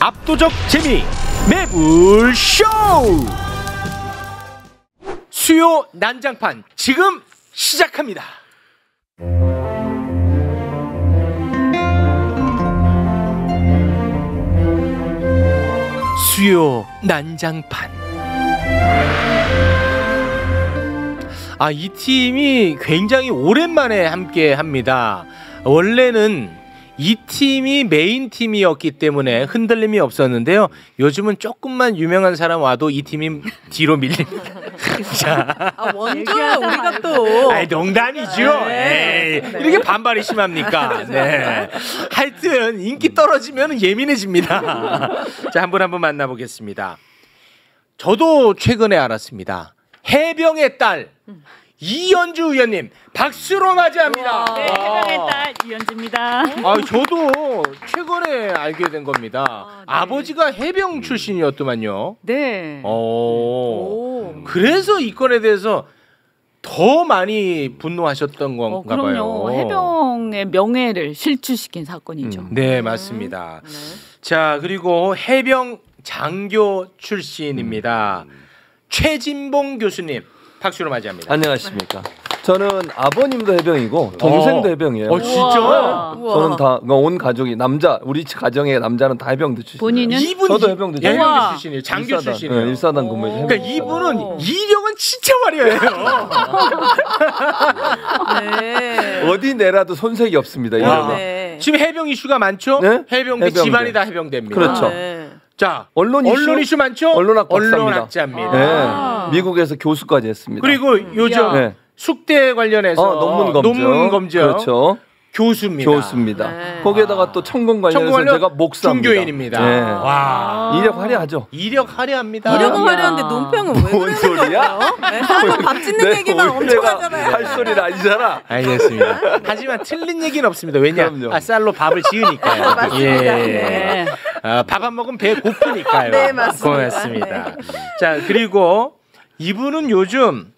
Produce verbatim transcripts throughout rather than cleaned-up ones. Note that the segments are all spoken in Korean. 압도적 재미 매불쇼 수요 난장판 지금 시작합니다. 수요 난장판. 아, 이 팀이 굉장히 오랜만에 함께 합니다. 원래는 이 팀이 메인 팀이었기 때문에 흔들림이 없었는데요. 요즘은 조금만 유명한 사람 와도 이 팀이 뒤로 밀립니다. 자, 아, 원조는 우리가 또. 아이, 농담이죠. 에이, 이렇게 반발이 심합니까? 네. 하여튼 인기 떨어지면 예민해집니다. 자, 한 분 한 분 만나보겠습니다. 저도 최근에 알았습니다. 해병의 딸 이현주 의원님 박수로 맞이합니다. 네, 해병의 딸 이현주입니다. 아, 저도 최근에 알게 된 겁니다. 아, 네. 아버지가 해병 출신이었더만요. 네. 오. 오. 그래서 이 건에 대해서 더 많이 분노하셨던 건가 어, 그럼요. 봐요. 해병의 명예를 실추시킨 사건이죠. 음. 네, 맞습니다. 네. 자, 그리고 해병 장교 출신입니다. 음. 최진봉 교수님 박수로 맞이합니다. 안녕하십니까. 저는 아버님도 해병이고 동생도 어. 해병이에요. 어, 진짜요? 저는 다 온 가족이 남자, 우리 가정의 남자는 다 해병대 출신이에요. 본인은? 저도 해병대 출신이에요. 해병대 출신이에요. 장교 일사단, 출신이에요. 네, 일사단 근무해서. 그러니까 이분은 이력은 진짜 화려해요. 네. 어디 내라도 손색이 없습니다. 아, 네. 지금 해병 이슈가 많죠? 네? 해병대, 해병대 집안이 다 해병대입니다. 그렇죠. 아, 네. 자, 언론 이슈? 언론 이슈 많죠? 언론학 언론학자입니다. 아 네. 미국에서 교수까지 했습니다. 그리고 음, 요즘 네. 숙대 관련해서 어, 논문 검증, 논문 검증. 그렇죠. 교수입니다. 교수입니다. 네. 거기에다가 또 청군 관련해서 청군 제가 목사입니다. 종교인입니다. 네. 와, 이력 화려하죠. 이력 화려합니다. 이력은 화려한데 논평은 왜 그러는 소리야? 네, 사람 밥 짓는 네, 얘기만 엄청 하잖아요. 할 소리는 아니잖아. 알겠습니다. 하지만 틀린 얘기는 없습니다. 왜냐? 아, 쌀로 밥을 지으니까요. 맞습니다. 예. 네. 아, 밥 안 먹으면 배 고프니까요. 네, 맞습니다. 고맙습니다. 네. 자, 그리고 이분은 요즘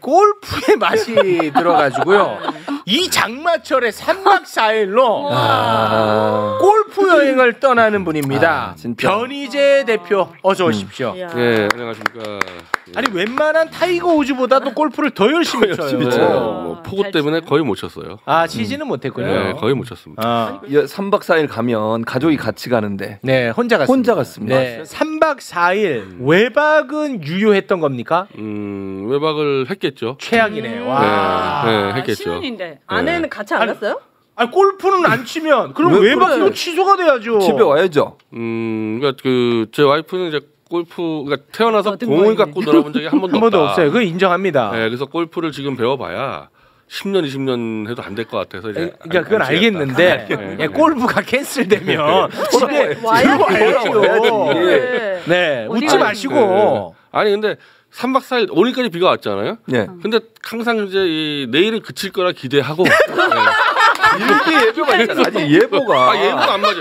골프의 맛이 들어가지고요. 이 장마철에 삼 박 사 일로 아 골프 여행을 떠나는 분입니다. 아, 변희재 아 대표 어서 오십시오. 예, 음. 네, 안녕하십니까. 예. 아니, 웬만한 타이거 우즈보다도 골프를 더 열심히 더 쳐요. 쳐요. 어, 뭐 폭우 때문에 거의 못 쳤어요. 아, 시즌은 음. 못했군요. 네, 거의 못 쳤습니다. 아. 삼 박 사 일 가면 가족이 같이 가는데 네, 혼자 갔습니다. 혼자 갔습니다. 네, 삼 박 사 일 외박은 유효했던 겁니까? 음, 외박을 했겠죠. 최악이네. 음. 와, 네, 네, 했겠죠. 신혼인데. 네. 아내는 같이 안 갔어요? 아, 골프는 안 치면 그럼 외박도 취소가 돼야죠. 집에 와야죠. 음, 그러니까 그 제 와이프는 이제 골프, 그러니까 태어나서 공을 갖고 놀아본 적이 한 번도, 한 번도 없어요. 그거 인정합니다. 네, 그래서 골프를 지금 배워봐야 십 년, 이십 년 해도 안 될 것 같아서 이제. 그러니까 안, 그건 안 알겠는데 네, 네. 골프가 캔슬되면 집에 와야죠. 네, 네. 웃지 마시고. 네, 네. 아니 근데. 삼 박 사 일 오늘까지 비가 왔잖아요. 네. 근데 항상 이제 이 내일은 그칠 거라 기대하고. 이렇게 예보가 있잖아. 아니, 예보가. 아, 예보가 안 맞아요.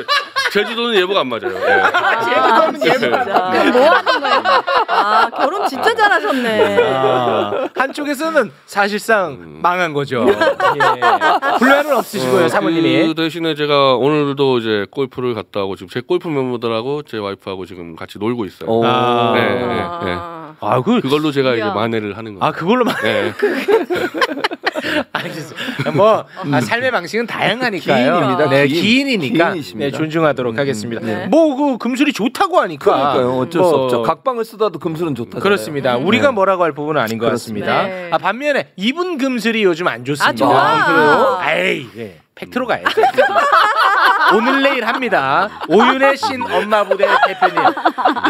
제주도는 예보가 안 맞아요. 네. 아, 제주도는 예보가. 네. 뭐 하는 거야? 아, 결혼 진짜 잘하셨네. 아, 한쪽에서는 사실상 음. 망한 거죠. 예. 불만은 없으시고요, 어, 사모님이. 그 대신에 제가 오늘도 이제 골프를 갔다 오고 지금 제 골프 멤버들하고 제 와이프하고 지금 같이 놀고 있어요. 아. 네, 네, 네. 아, 그 그걸로 제가 야. 이제 만회를 하는 거예요. 아, 그걸로 만회. 네. 알겠습니다. 뭐 아, 삶의 방식은 다양하니까요. 기인입니다. 네, 기인. 기인이니까 기인이십니다. 네, 존중하도록 음, 하겠습니다. 네. 뭐 그 금술이 좋다고 하니까. 그러니까요. 어쩔 뭐, 수 없죠. 각방을 쓰다도 금술은 좋다. 그렇습니다. 음. 우리가 뭐라고 할 부분은 아닌 것 같습니다. 네. 아, 반면에 이분 금술이 요즘 안 좋습니다. 아, 좋아. 아, 그래요? 아이, 네. 팩트로 가야죠. 오늘 내일 합니다. 오윤혜 신 엄마 부대 대표님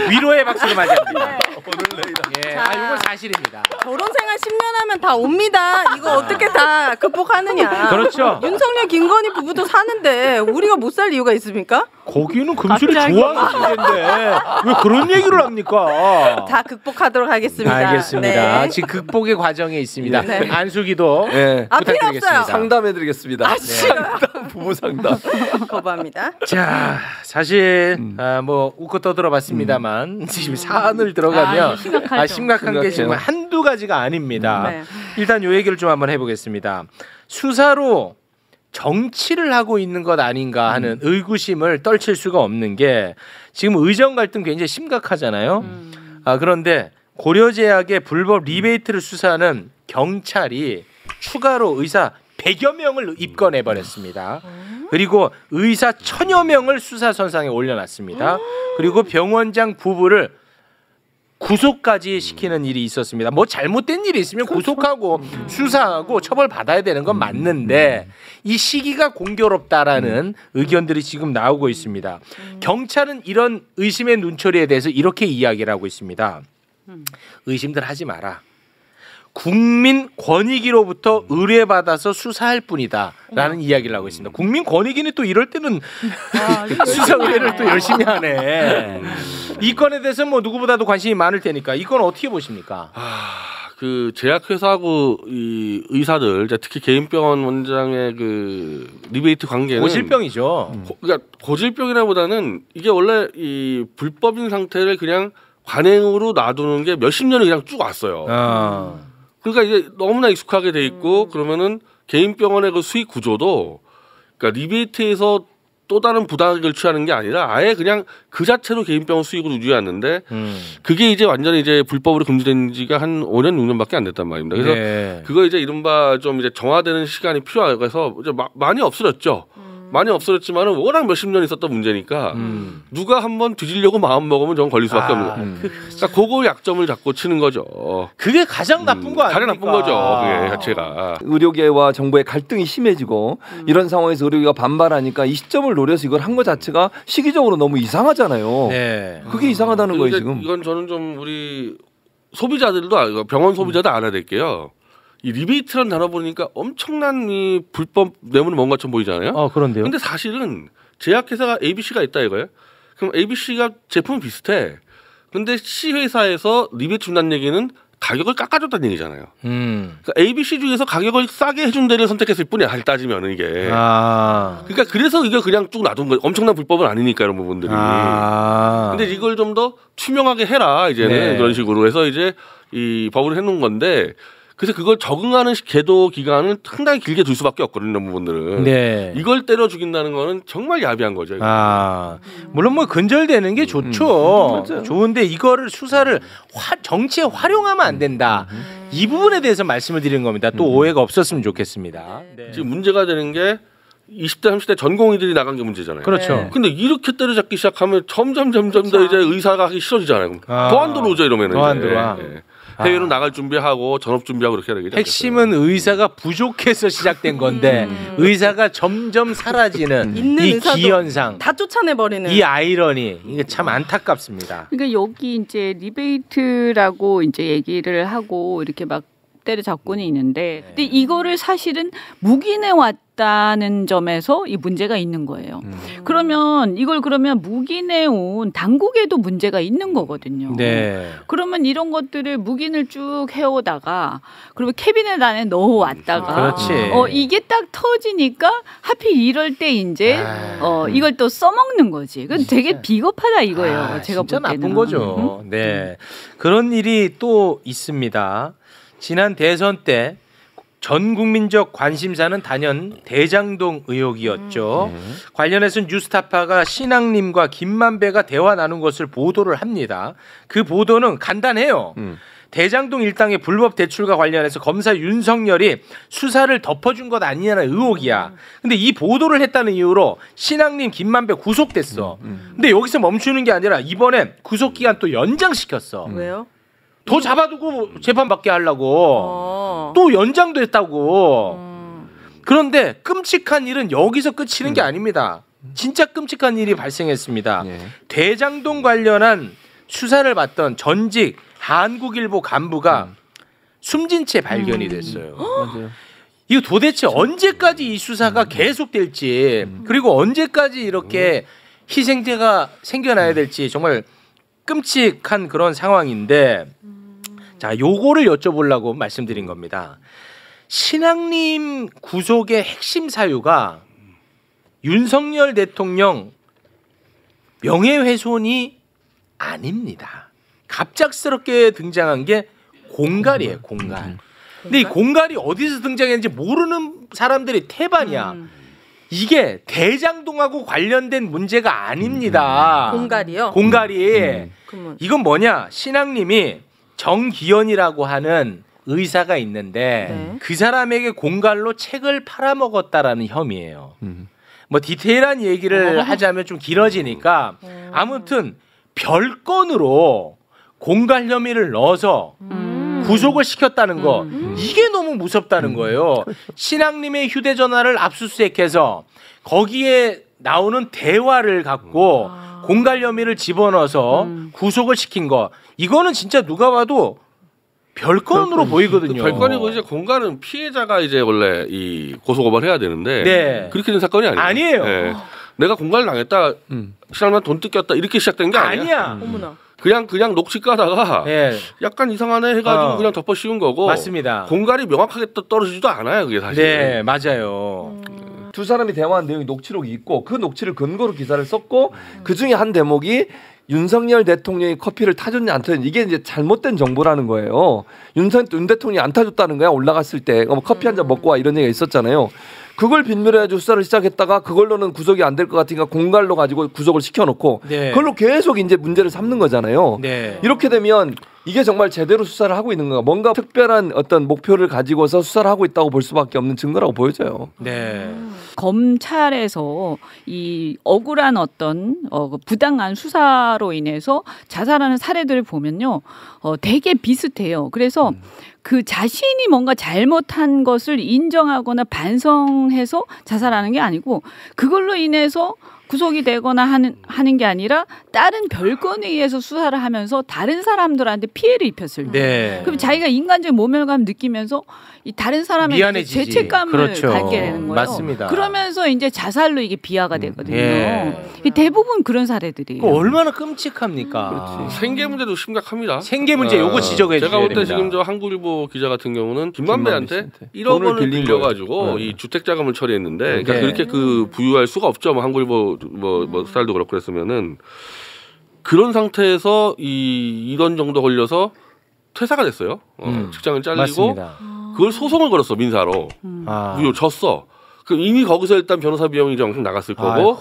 위로의 박수를 맞이합니다. 오늘 내일. 예, 아, 이건 사실입니다. 결혼 생활 십 년 하면 다 옵니다. 이거 어떻게 다 극복하느냐. 그렇죠. 윤석열 김건희 부부도 사는데 우리가 못 살 이유가 있습니까? 거기는 금술이 좋아하는 시대인데 왜 그런 얘기를 합니까? 다 극복하도록 하겠습니다. 알겠습니다. 네. 지금 극복의 과정에 있습니다. 네. 안수기도 네. 부탁드리겠습니다. 아, 상담해드리겠습니다. 아, 네. 상담, 부부 상담. 거부합니다. 자, 사실 음. 아, 뭐 웃고 떠들어봤습니다만 음. 지금 사안을 들어가면 아, 심각하죠. 아, 심각한 심각해요. 게 지금 한두 가지가 아닙니다. 음, 네. 일단 요 얘기를 좀 한번 해보겠습니다. 수사로 정치를 하고 있는 것 아닌가 하는 음. 의구심을 떨칠 수가 없는 게 지금 의정 갈등 굉장히 심각하잖아요. 음. 아, 그런데 고려제약의 불법 리베이트를 수사하는 경찰이 추가로 의사 백여 명을 입건해버렸습니다. 그리고 의사 천여 명을 수사선상에 올려놨습니다. 그리고 병원장 부부를 구속까지 시키는 일이 있었습니다. 뭐 잘못된 일이 있으면 구속하고 수사하고 처벌받아야 되는 건 맞는데 이 시기가 공교롭다라는 의견들이 지금 나오고 있습니다. 경찰은 이런 의심의 눈초리에 대해서 이렇게 이야기를 하고 있습니다. 의심들 하지 마라. 국민 권익위로부터 의뢰받아서 수사할 뿐이다 라는 이야기를 하고 있습니다. 국민 권익위는 또 이럴 때는 아, 수사 의뢰를 또 열심히 하네. 이 건에 대해서 뭐 누구보다도 관심이 많을 테니까 이 건 어떻게 보십니까? 아, 그 제약회사하고 이 의사들, 특히 개인병원 원장의 그 리베이트 관계는 고질병이죠. 고, 그러니까 고질병이라보다는 이게 원래 이 불법인 상태를 그냥 관행으로 놔두는 게 몇십 년을 그냥 쭉 왔어요. 아. 그러니까 이제 너무나 익숙하게 돼 있고 음. 그러면은 개인 병원의 그 수익 구조도 그러니까 리베이트에서 또 다른 부당을 취하는 게 아니라 아예 그냥 그 자체로 개인 병원 수익으로 유지했는데 음. 그게 이제 완전히 이제 불법으로 금지된 지가 한 오 년 육 년밖에 안 됐단 말입니다. 그래서 네. 그거 이제 이른바 좀 이제 정화되는 시간이 필요해서 이제 마, 많이 없어졌죠. 음. 많이 없어졌지만은 워낙 몇십 년 있었던 문제니까 음. 누가 한번 뒤지려고 마음 먹으면 저건 걸릴 수밖에 아, 없는 거예요. 그, 그러니까 그거 약점을 잡고 치는 거죠. 그게 가장 나쁜 음, 거 아닙니까? 가장 나쁜 거죠. 그게 자체가. 의료계와 정부의 갈등이 심해지고 음. 이런 상황에서 의료계가 반발하니까 이 시점을 노려서 이걸 한 거 자체가 시기적으로 너무 이상하잖아요. 네. 그게 음. 이상하다는 거예요 지금. 이건 저는 좀 우리 소비자들도 병원 소비자도 음. 알아야 될게요. 이 리베이트라는 단어 보니까 엄청난 이 불법 뇌물 모은 것처럼 보이잖아요. 아, 그런데요. 근데 사실은 제약회사가 에이비씨가 있다 이거예요. 그럼 에이비씨가 제품이 비슷해. 근데 C 회사에서 리베이트 준다는 얘기는 가격을 깎아줬다는 얘기잖아요. 음. 그러니까 에이비씨 중에서 가격을 싸게 해준 데를 선택했을 뿐이야. 잘 따지면 이게. 아. 그러니까 그래서 이게 그냥 쭉 놔둔 거예요. 엄청난 불법은 아니니까 이런 부분들이. 아. 근데 이걸 좀 더 투명하게 해라 이제는 그런 네. 식으로 해서 이제 이 법을 해놓은 건데. 그래서 그걸 적응하는 계도 기간을 상당히 길게 둘 수밖에 없거든요, 부분들은. 네. 이걸 때려 죽인다는 거는 정말 야비한 거죠. 이거는. 아, 물론 뭐 근절되는 게 좋죠. 음, 좋은데 이거를 수사를 화, 정치에 활용하면 안 된다. 음. 이 부분에 대해서 말씀을 드리는 겁니다. 또 음. 오해가 없었으면 좋겠습니다. 네. 지금 문제가 되는 게 이십 대 삼십 대 전공의들이 나간 게 문제잖아요. 그렇죠. 네. 근데 이렇게 때려잡기 시작하면 점점 점점 그렇죠. 더 이제 의사가 하기 싫어지잖아요. 아. 더 안 들어오죠 이러면. 더 안 들어와. 네. 해외로 아. 나갈 준비하고 전업 준비하고 그렇게 해야 되겠죠. 핵심은 의사가 부족해서 시작된 건데 음. 의사가 점점 사라지는 이 기현상, 다 쫓아내버리는 이 아이러니, 이게 참 안타깝습니다. 그러니까 여기 이제 리베이트라고 이제 얘기를 하고 이렇게 막 때려잡고는 있는데, 근데 이거를 사실은 묵인해왔다는 점에서 이 문제가 있는 거예요. 음. 그러면 이걸 그러면 묵인해온 당국에도 문제가 있는 거거든요. 네. 그러면 이런 것들을 묵인을 쭉 해오다가, 그리고 캐비넷 안에 넣어왔다가, 그렇지. 어, 이게 딱 터지니까 하필 이럴 때 이제 아. 어, 이걸 또 써먹는 거지. 그건 되게 비겁하다 이거예요. 아, 제가 볼 때는. 진짜 나쁜 거죠. 응? 네. 그런 일이 또 있습니다. 지난 대선 때 전 국민적 관심사는 단연 대장동 의혹이었죠. 음. 관련해서 뉴스타파가 신학님과 김만배가 대화 나눈 것을 보도를 합니다. 그 보도는 간단해요. 음. 대장동 일당의 불법 대출과 관련해서 검사 윤석열이 수사를 덮어준 것 아니냐는 의혹이야. 근데 이 보도를 했다는 이유로 신학님 김만배 구속됐어. 음. 근데 여기서 멈추는 게 아니라 이번에 구속기간 또 연장시켰어. 음. 왜요? 더 잡아두고 재판받게 하려고 어. 또 연장도 했다고. 음. 그런데 끔찍한 일은 여기서 끝이는 음. 게 아닙니다. 진짜 끔찍한 일이 발생했습니다. 예. 대장동 관련한 수사를 받던 전직 한국일보 간부가 음. 숨진 채 발견이 됐어요. 음. 이거 도대체 언제까지 이 수사가 음. 계속될지 음. 그리고 언제까지 이렇게 희생자가 생겨나야 될지 정말 끔찍한 그런 상황인데, 자, 요거를 여쭤보려고 말씀드린 겁니다. 신학님 구속의 핵심 사유가 윤석열 대통령 명예훼손이 아닙니다. 갑작스럽게 등장한 게 공갈이에요, 공갈. 근데 이 공갈이 어디서 등장했는지 모르는 사람들이 태반이야. 이게 대장동하고 관련된 문제가 아닙니다. 음. 공갈이요? 공갈이. 음. 이건 뭐냐? 신학님이 정기현이라고 하는 의사가 있는데 네. 그 사람에게 공갈로 책을 팔아먹었다라는 혐의예요. 음. 뭐 디테일한 얘기를 음. 하자면 좀 길어지니까 음. 아무튼 별건으로 공갈 혐의를 넣어서 음. 구속을 시켰다는 거. 음. 이게 너무 무섭다는 거예요. 신학님의 휴대전화를 압수수색해서 거기에 나오는 대화를 갖고 아. 공갈 혐의를 집어넣어서 음. 구속을 시킨 거. 이거는 진짜 누가 봐도 별건으로 별건. 보이거든요. 그 별건이고 이제 공갈은 피해자가 이제 원래 이 고소고발 해야 되는데 네. 그렇게 된 사건이 아니에요. 아니에요. 네. 내가 공갈을 당했다, 음. 신학만 돈 뜯겼다 이렇게 시작된 게 아니야. 아니야. 음. 어머나. 그냥 그냥 녹취 까다가 네. 약간 이상하네 해가지고 어. 그냥 덮어 씌운 거고. 맞습니다. 공갈이 명확하게 떨어지지도 않아요, 그게 사실. 네, 맞아요. 음. 두 사람이 대화한 내용이 녹취록이 있고 그 녹취를 근거로 기사를 썼고 음. 그 중에 한 대목이 윤석열 대통령이 커피를 타줬냐 안 타줬냐 이게 이제 잘못된 정보라는 거예요. 윤석 윤 대통령이 안 타줬다는 거야. 올라갔을 때 어, 커피 한 잔 먹고 와 이런 얘기가 있었잖아요. 그걸 빌미로 해서 수사를 시작했다가 그걸로는 구속이 안 될 것 같으니까 공갈로 가지고 구속을 시켜놓고 네. 그걸로 계속 이제 문제를 삼는 거잖아요. 네. 이렇게 되면 이게 정말 제대로 수사를 하고 있는 건가? 뭔가 특별한 어떤 목표를 가지고서 수사를 하고 있다고 볼 수밖에 없는 증거라고 보여져요. 네. 검찰에서 이 억울한 어떤 어, 부당한 수사로 인해서 자살하는 사례들을 보면요, 어, 되게 비슷해요. 그래서 음. 그 자신이 뭔가 잘못한 것을 인정하거나 반성해서 자살하는 게 아니고 그걸로 인해서 구속이 되거나 하는 하는 게 아니라 다른 별건에 의해서 수사를 하면서 다른 사람들한테 피해를 입혔을 때 네. 그럼 자기가 인간적 모멸감 느끼면서 이 다른 사람에게 죄책감을 그렇죠. 갖게 되는 거예요. 맞습니다. 그러면서 이제 자살로 이게 비하가 되거든요. 예. 이 대부분 그런 사례들이 얼마나 끔찍합니까? 그렇지. 생계 문제도 심각합니다. 생계 문제 요거 지적해 주셔야 됩니다. 제가 볼 때 지금 저 한국일보 기자 같은 경우는 김만배한테 일억 원을 빌려가지고 네. 이 주택자금을 처리했는데 네. 그러니까 그렇게 그 부유할 수가 없죠. 뭐 한국일보 뭐, 뭐 스타일도 그렇고 그랬으면은 그런 상태에서 이 일 원 정도 걸려서 퇴사가 됐어요. 어, 음, 직장을 잘리고 맞습니다. 그걸 소송을 걸었어 민사로. 음. 아. 그리고 졌어. 그럼 이미 거기서 일단 변호사 비용이 좀 나갔을 거고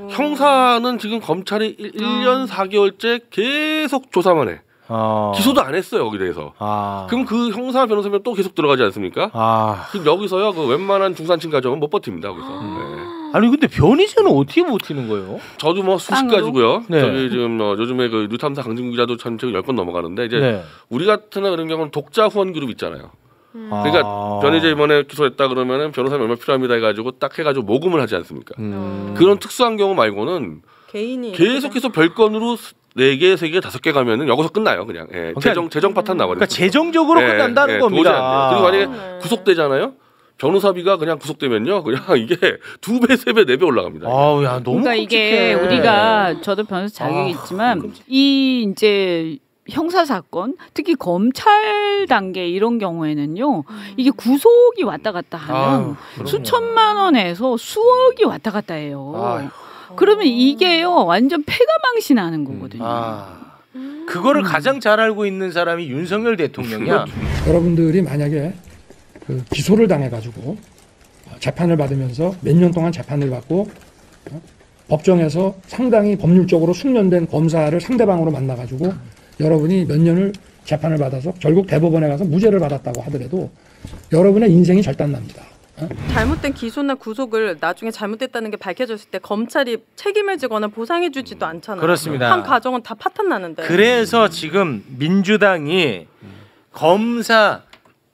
아이고. 형사는 지금 검찰이 일 년 사 개월째 계속 조사만 해. 어. 기소도 안 했어요 여기 대해서. 아. 그럼 그 형사 변호사 비용 또 계속 들어가지 않습니까? 아. 그럼 여기서요 그 웬만한 중산층 가정은 못 버팁니다. 그래서. 네. 아니 근데 변희재는 어떻게 버티는 거예요? 저도 뭐 수십 가지고요. 네. 저기 지금 어, 요즘에 그 뉴탐사 강진구 기자도 참 지금 열 건 넘어가는데 이제 네. 우리 같은 그런 경우는 독자 후원 그룹 있잖아요. 음. 그러니까 아. 변희재 이번에 기소했다 그러면은 변호사 얼마 필요합니다 해가지고 딱 해가지고 모금을 하지 않습니까? 음. 그런 특수한 경우 말고는 개인이 계속해서 별건으로. 네 개, 세 개, 다섯 개 가면은 여기서 끝나요, 그냥. 예, 재정 재정 파탄 나거든요. 그러니까 재정적으로 예, 끝난다는 예, 겁니다. 그리고 만약에 네. 구속되잖아요. 변호사비가 그냥 구속되면요, 그냥 이게 두 배, 세 배, 네 배 올라갑니다. 아우, 야, 너무 그러니까 끔찍해. 이게 우리가 저도 변호사 자격이 아, 있지만 끔찍해. 이 이제. 형사 사건, 특히 검찰 단계 이런 경우에는요, 이게 구속이 왔다 갔다 하면 아유, 수천만 원에서 수억이 왔다 갔다 해요. 아유. 그러면 이게요, 완전 패가망신 나는 거거든요. 아. 그거를 가장 잘 알고 있는 사람이 윤석열 대통령이야. 여러분들이 만약에 그 기소를 당해가지고 재판을 받으면서 몇 년 동안 재판을 받고 법정에서 상당히 법률적으로 숙련된 검사를 상대방으로 만나가지고 여러분이 몇 년을 재판을 받아서 결국 대법원에 가서 무죄를 받았다고 하더라도 여러분의 인생이 절단납니다. 어? 잘못된 기소나 구속을 나중에 잘못됐다는 게 밝혀졌을 때 검찰이 책임을 지거나 보상해 주지도 않잖아요. 그렇습니다. 한 과정은 다 파탄 나는데. 그래서 지금 민주당이 검사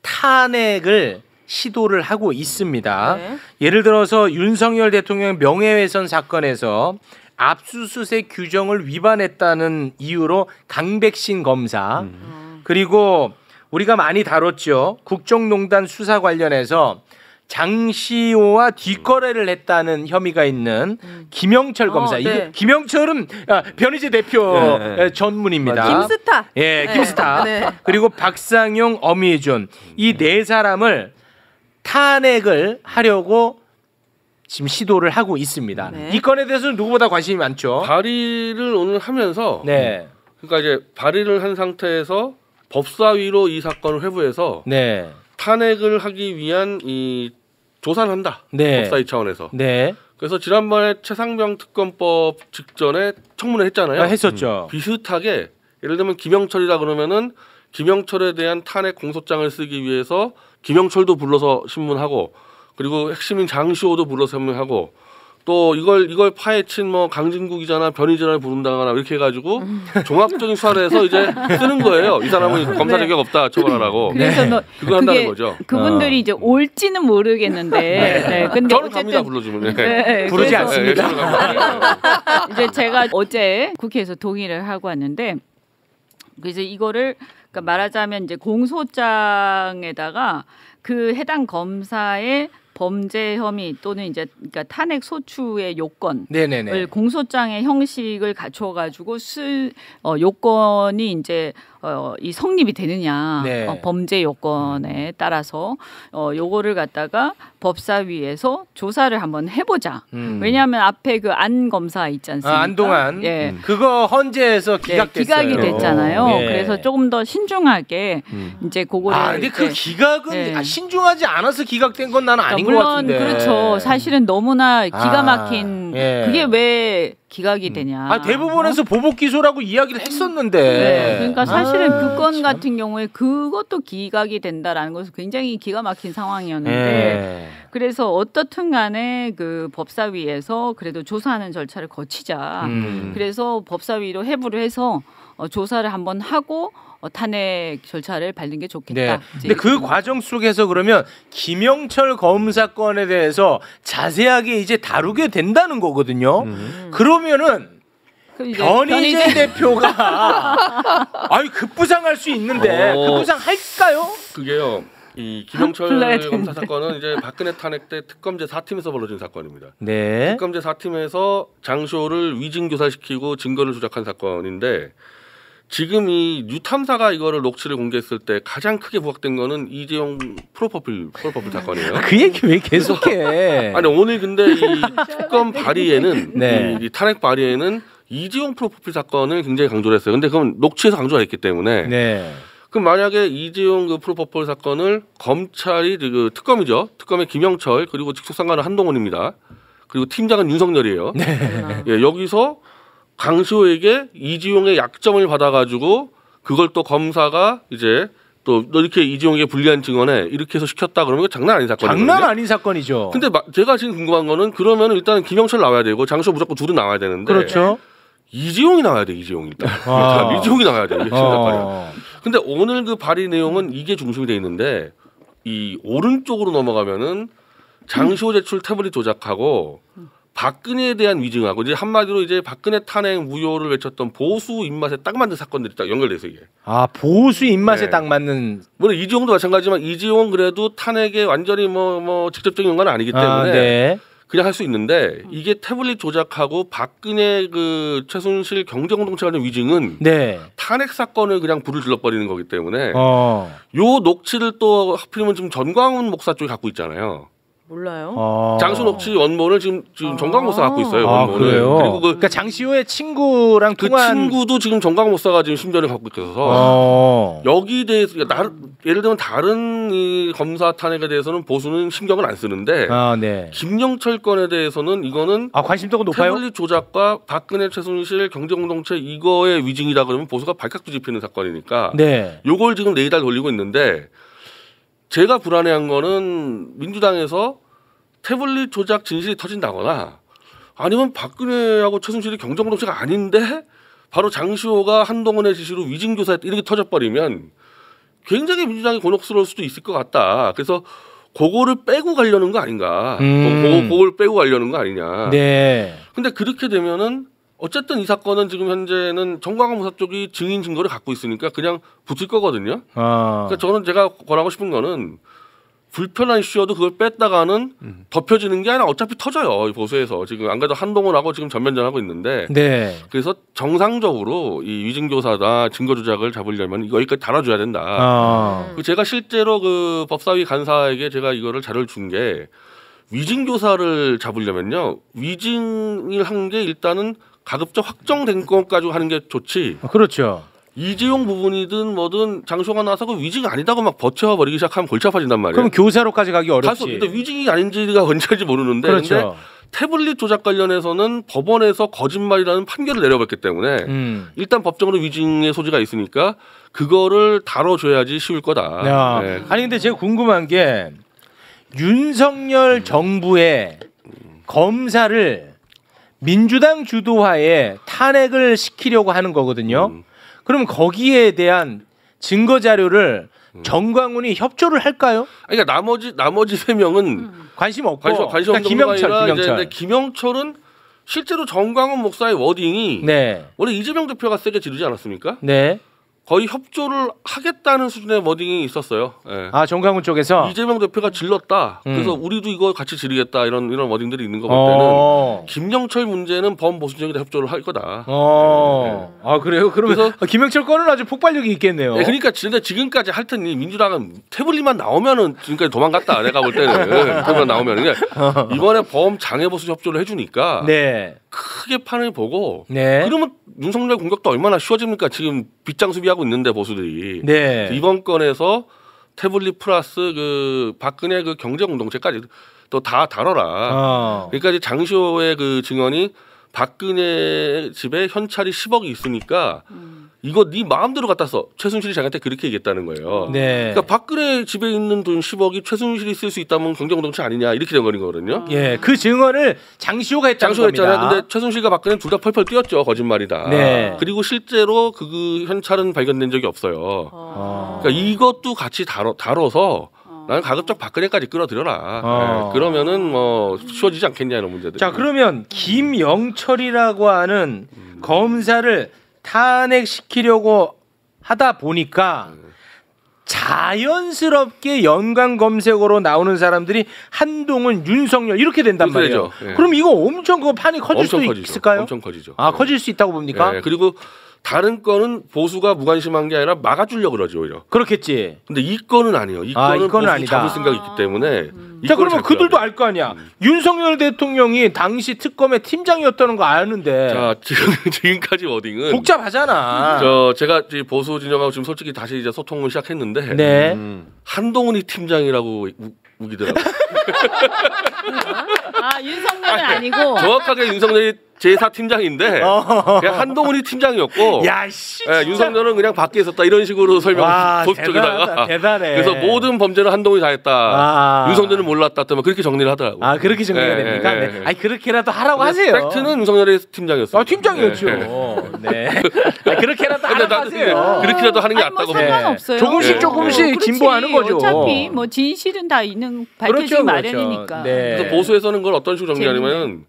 탄핵을 시도를 하고 있습니다. 네. 예를 들어서 윤석열 대통령 명예훼손 사건에서 압수수색 규정을 위반했다는 이유로 강백신 검사 음. 그리고 우리가 많이 다뤘죠. 국정농단 수사 관련해서 장시호와 뒷거래를 했다는 혐의가 있는 음. 김영철 검사. 어, 네. 이게 김영철은 아, 변희재 대표 네, 네. 전문입니다. 김스타. 예, 네. 김스타. 네. 그리고 박상용, 엄희준 이 네 사람을 탄핵을 하려고 지금 시도를 하고 있습니다. 네. 이 건에 대해서는 누구보다 관심이 많죠. 발의를 오늘 하면서 네. 그러니까 이제 발의를 한 상태에서 법사위로 이 사건을 회부해서 네. 탄핵을 하기 위한 이 조사를 한다. 네. 법사위 차원에서. 네. 그래서 지난번에 채상병 특검법 직전에 청문회 했잖아요. 아, 했었죠. 음. 비슷하게 예를 들면 김영철이라 그러면은 김영철에 대한 탄핵 공소장을 쓰기 위해서 김영철도 불러서 신문하고 그리고 핵심인 장시호도 불러서 신문하고 또 이걸 이걸 파헤친 뭐 강진국이잖아 변희재를 부른다거나 이렇게 해가지고 종합적인 수사를 해서 이제 쓰는 거예요. 이 사람은 검사 자격 없다 처벌하라고. 그래서 너 그거 한다는 거죠. 그분들이 어. 이제 올지는 모르겠는데. 네. 네. 근데 저는 갑니다 불러주면. 네. 네. 부르지 그래서, 않습니다. 네. 이제 제가 어제 국회에서 동의를 하고 왔는데 그래서 이거를 그러니까 말하자면 이제 공소장에다가 그 해당 검사의 범죄 혐의 또는 이제 그러니까 탄핵 소추의 요건을 네네네. 공소장의 형식을 갖춰가지고 쓸 어, 요건이 이제 어, 이 성립이 되느냐 네. 어, 범죄 요건에 따라서 어, 요거를 갖다가 법사위에서 조사를 한번 해보자. 음. 왜냐하면 앞에 그 안 검사 있지 않습니까? 아, 안동안 예. 음. 그거 헌재에서 기각됐어요. 네, 기각이 됐잖아요. 예. 그래서 조금 더 신중하게 음. 이제 그거를 아 근데 그 기각은 네. 신중하지 않아서 기각된 건 나는 아닌 것 같은데. 물론 그렇죠. 사실은 너무나 기가 막힌 아, 예. 그게 왜 기각이 되냐. 아, 대법원에서 어? 보복 기소라고 이야기를 했었는데. 네, 그러니까 사실은 아, 그 건 같은 경우에 그것도 기각이 된다라는 것은 굉장히 기가 막힌 상황이었는데. 예. 그래서 어떻든 간에 그 법사위에서 그래도 조사하는 절차를 거치자. 음. 그래서 법사위로 회부를 해서 어, 조사를 한번 하고 어, 탄핵 절차를 밟는 게 좋겠다. 그런데 네. 그 과정 속에서 그러면 김영철 검사건에 대해서 자세하게 이제 다루게 된다는 거거든요. 음. 그러면은 변희재 대표가 아니 급부상할 수 있는데 어... 급부상할까요? 그게요. 이 김영철 검사 사건은 이제 박근혜 탄핵 때 특검제 사 팀에서 벌어진 사건입니다. 네. 특검제 사 팀에서 장시호를 위증교사시키고 증거를 조작한 사건인데 지금 이 뉴탐사가 이거를 녹취를 공개했을 때 가장 크게 부각된 거는 이재용 프로포폴 프로포폴 사건이에요. 그 얘기 왜 계속해? 아니 오늘 근데 이 특검 발의에는 네. 이, 이 탄핵 발의에는 이재용 프로포폴 사건을 굉장히 강조를 했어요. 근데 그건 녹취에서 강조가 있기 때문에. 네. 그럼 만약에 이재용 그 프로포폴 사건을 검찰이 그 특검이죠. 특검의 김영철 그리고 직속 상관은 한동훈입니다. 그리고 팀장은 윤석열이에요. 네. 예, 여기서 강시호에게 이재용의 약점을 받아가지고 그걸 또 검사가 이제 또 이렇게 이재용에게 불리한 증언에 이렇게 해서 시켰다 그러면 장난 아닌 사건이거든요. 장난 아닌 사건이죠. 근데 마, 제가 지금 궁금한 거는 그러면 일단 김영철 나와야 되고 장시호 무조건 둘은 나와야 되는데 그렇죠. 이재용이 나와야 돼. 이재용이 일단. 아. 이재용이 나와야 돼. 아. 근데 오늘 그 발의 내용은 이게 중심이 돼 있는데 이 오른쪽으로 넘어가면은 장시호 제출 태블릿 조작하고 박근혜에 대한 위증하고 이제 한마디로 이제 박근혜 탄핵 무효를 외쳤던 보수 입맛에 딱 맞는 사건들이 딱 연결돼서 이게. 아 보수 입맛에 네. 딱 맞는. 물론 이재용도 마찬가지지만 이재용 그래도 탄핵에 완전히 뭐뭐 뭐 직접적인 연관은 아니기 때문에 아, 네. 그냥 할 수 있는데 이게 태블릿 조작하고 박근혜 그 최순실 경제공동체 간의 위증은 네. 탄핵 사건을 그냥 불을 질러버리는 거기 때문에 어. 요 녹취를 또 하필이면 지금 전광훈 목사 쪽이 갖고 있잖아요. 몰라요. 아 장시호 녹취 원본을 지금 지금 아 정광훈 목사가 갖고 있어요. 원본을. 아, 그래요? 그리고 그 그러니까 장시호의 친구랑 그 통한... 친구도 지금 정광훈 목사가 지금 심전을 갖고 있어서 아 여기 대해서 나, 예를 들면 다른 이 검사 탄핵에 대해서는 보수는 신경을 안 쓰는데 아, 네. 김영철 건에 대해서는 이거는 아, 관심도가 높아요. 태블릿 조작과 박근혜 최순실 경제공동체 이거의 위증이라 그러면 보수가 발칵 뒤집히는 사건이니까 네. 요걸 지금 레이달 돌리고 있는데 제가 불안해한 거는 민주당에서 태블릿 조작 진실이 터진다거나 아니면 박근혜하고 최순실이 경제공동체가 아닌데 바로 장시호가 한동훈의 지시로 위증교사했다 이렇게 터져버리면 굉장히 민주당이 곤혹스러울 수도 있을 것 같다. 그래서 그거를 빼고 가려는 거 아닌가. 음. 그걸 빼고 가려는 거 아니냐. 네. 근데 그렇게 되면은 어쨌든 이 사건은 지금 현재는 정광훈 목사 쪽이 증인 증거를 갖고 있으니까 그냥 붙을 거거든요. 아. 그러니까 저는 제가 권하고 싶은 거는 불편한 이슈여도 그걸 뺐다가는 음. 덮여지는 게 아니라 어차피 터져요. 보수에서 지금 안 그래도 한동훈하고 지금 전면전하고 있는데 네. 그래서 정상적으로 이 위증교사나 증거조작을 잡으려면 이거 여기까지 달아줘야 된다. 아. 제가 실제로 그 법사위 간사에게 제가 이거를 자료를 준 게 위증교사를 잡으려면요. 위증을 한 게 일단은 가급적 확정된 것까지 하는 게 좋지. 그렇죠. 이재용 부분이든 뭐든 장시호가 나서고 위증이 아니다고 막 버텨버리기 시작하면 골치 아파진단 말이에요. 그럼 교사로까지 가기 어렵지. 근데 위증이 아닌지가 언제인지 모르는데. 그렇죠. 근데 태블릿 조작 관련해서는 법원에서 거짓말이라는 판결을 내려봤기 때문에 음. 일단 법적으로 위증의 소지가 있으니까 그거를 다뤄줘야지 쉬울 거다. 네. 아니 근데 제가 궁금한 게 윤석열 음. 정부의 검사를 민주당 주도하에 탄핵을 시키려고 하는 거거든요. 음. 그럼 거기에 대한 증거 자료를 음. 정광훈이 협조를 할까요? 그러니까 나머지 나머지 세 명은 음. 관심 없고 관심, 관심 그러니까 김영철, 김영철. 이제, 근데 김영철은 실제로 정광훈 목사의 워딩이 네. 원래 이재명 대표가 세게 지르지 않았습니까? 네. 거의 협조를 하겠다는 수준의 워딩이 있었어요. 네. 아 정광훈 쪽에서 이재명 대표가 질렀다. 음. 그래서 우리도 이거 같이 지르겠다 이런 이런 워딩들이 있는 거 볼 때는 어. 김영철 문제는 범보수정에도 협조를 할 거다. 어. 네. 아 그래요? 그러면서 아, 김영철 거는 아주 폭발력이 있겠네요. 네, 그러니까 진짜 지금까지 하여튼 민주당은 태블릿만 나오면은 지금까지 도망갔다. 내가 볼 때는 태블릿만 나오면 이번에 범장애보수 협조를 해주니까. 네. 크게 판을 보고 네. 그러면 윤석열 공격도 얼마나 쉬워집니까? 지금 빗장 수비하고 있는데 보수들이 네. 이번 건에서 태블릿 플러스 그 박근혜 그 경제 공동체까지 또 다 다뤄라. 어. 그러니까 이제 장시호의 그 증언이 박근혜 집에 현찰이 십억이 있으니까 음. 이거 네 마음대로 갖다 써. 최순실이 자기한테 그렇게 얘기했다는 거예요. 네. 그러니까 박근혜 집에 있는 돈 십억이 최순실이 쓸 수 있다면 경제 공동체 아니냐 이렇게 된 거거든요. 예, 그 증언을 장시호가 했다는 장시호가 겁니다. 장시호가 했잖아요. 근데 최순실과 박근혜는 둘 다 펄펄 뛰었죠. 거짓말이다. 네. 그리고 실제로 그 현찰은 발견된 적이 없어요. 아. 그러니까 이것도 같이 다뤄, 다뤄서 나는 가급적 박근혜까지 끌어들여라. 어. 네, 그러면은 뭐 쉬워지지 않겠냐 이런 문제들. 자 그러면 김영철이라고 하는 음. 검사를 탄핵시키려고 하다 보니까 음. 자연스럽게 연관 검색어로 나오는 사람들이 한동훈, 윤석열 이렇게 된단 말이에요. 예. 그럼 이거 엄청 그 판이 커질 엄청 수도 커지죠. 있을까요? 엄청 커지죠. 아 네. 커질 수 있다고 봅니까? 예. 그리고 다른 건은 보수가 무관심한 게 아니라 막아주려고 그러죠 오히려. 그렇겠지. 근데 이 건은 아니에요. 이 아, 건은 보수 아니다. 잡을 생각이 있기 때문에. 음. 자 그러면 그들도 알 거 아니야. 음. 윤석열 대통령이 당시 특검의 팀장이었다는 거 아는데. 자 지금 지금까지 워딩은 복잡하잖아. 저 제가 보수 진영하고 지금 솔직히 다시 이제 소통을 시작했는데. 네. 음. 한동훈이 팀장이라고 우기더라고. 아 윤석열은 아니, 아니고. 정확하게 윤석열이. 제사 팀장인데 그냥 한동훈이 팀장이었고 야, 씨, 예, 윤석열은 그냥 밖에 있었다 이런 식으로 설명을 법적에다가 그래서 모든 범죄는 한동훈이 다 했다. 와. 윤석열은 몰랐다 때문에 그렇게 정리를 하더라고요. 아 그렇게 정리가 예, 됩니까? 예, 예, 네. 아니 그렇게라도 하라고 하세요. 팩트는 윤석열의 팀장이었어요. 아, 팀장이었죠. 예, 예. 네. 아니, 그렇게라도 하라고 하세요. 그렇게라도 하는 게 낫다고 뭐 상관없어요. 조금씩 조금씩 예, 예. 진보하는 거죠. 어차피 뭐 진실은 다 있는 밝혀지기 그렇죠, 마련이니까. 그렇죠. 네. 그래서 보수에서는 그걸 어떤 식으로 정리하냐면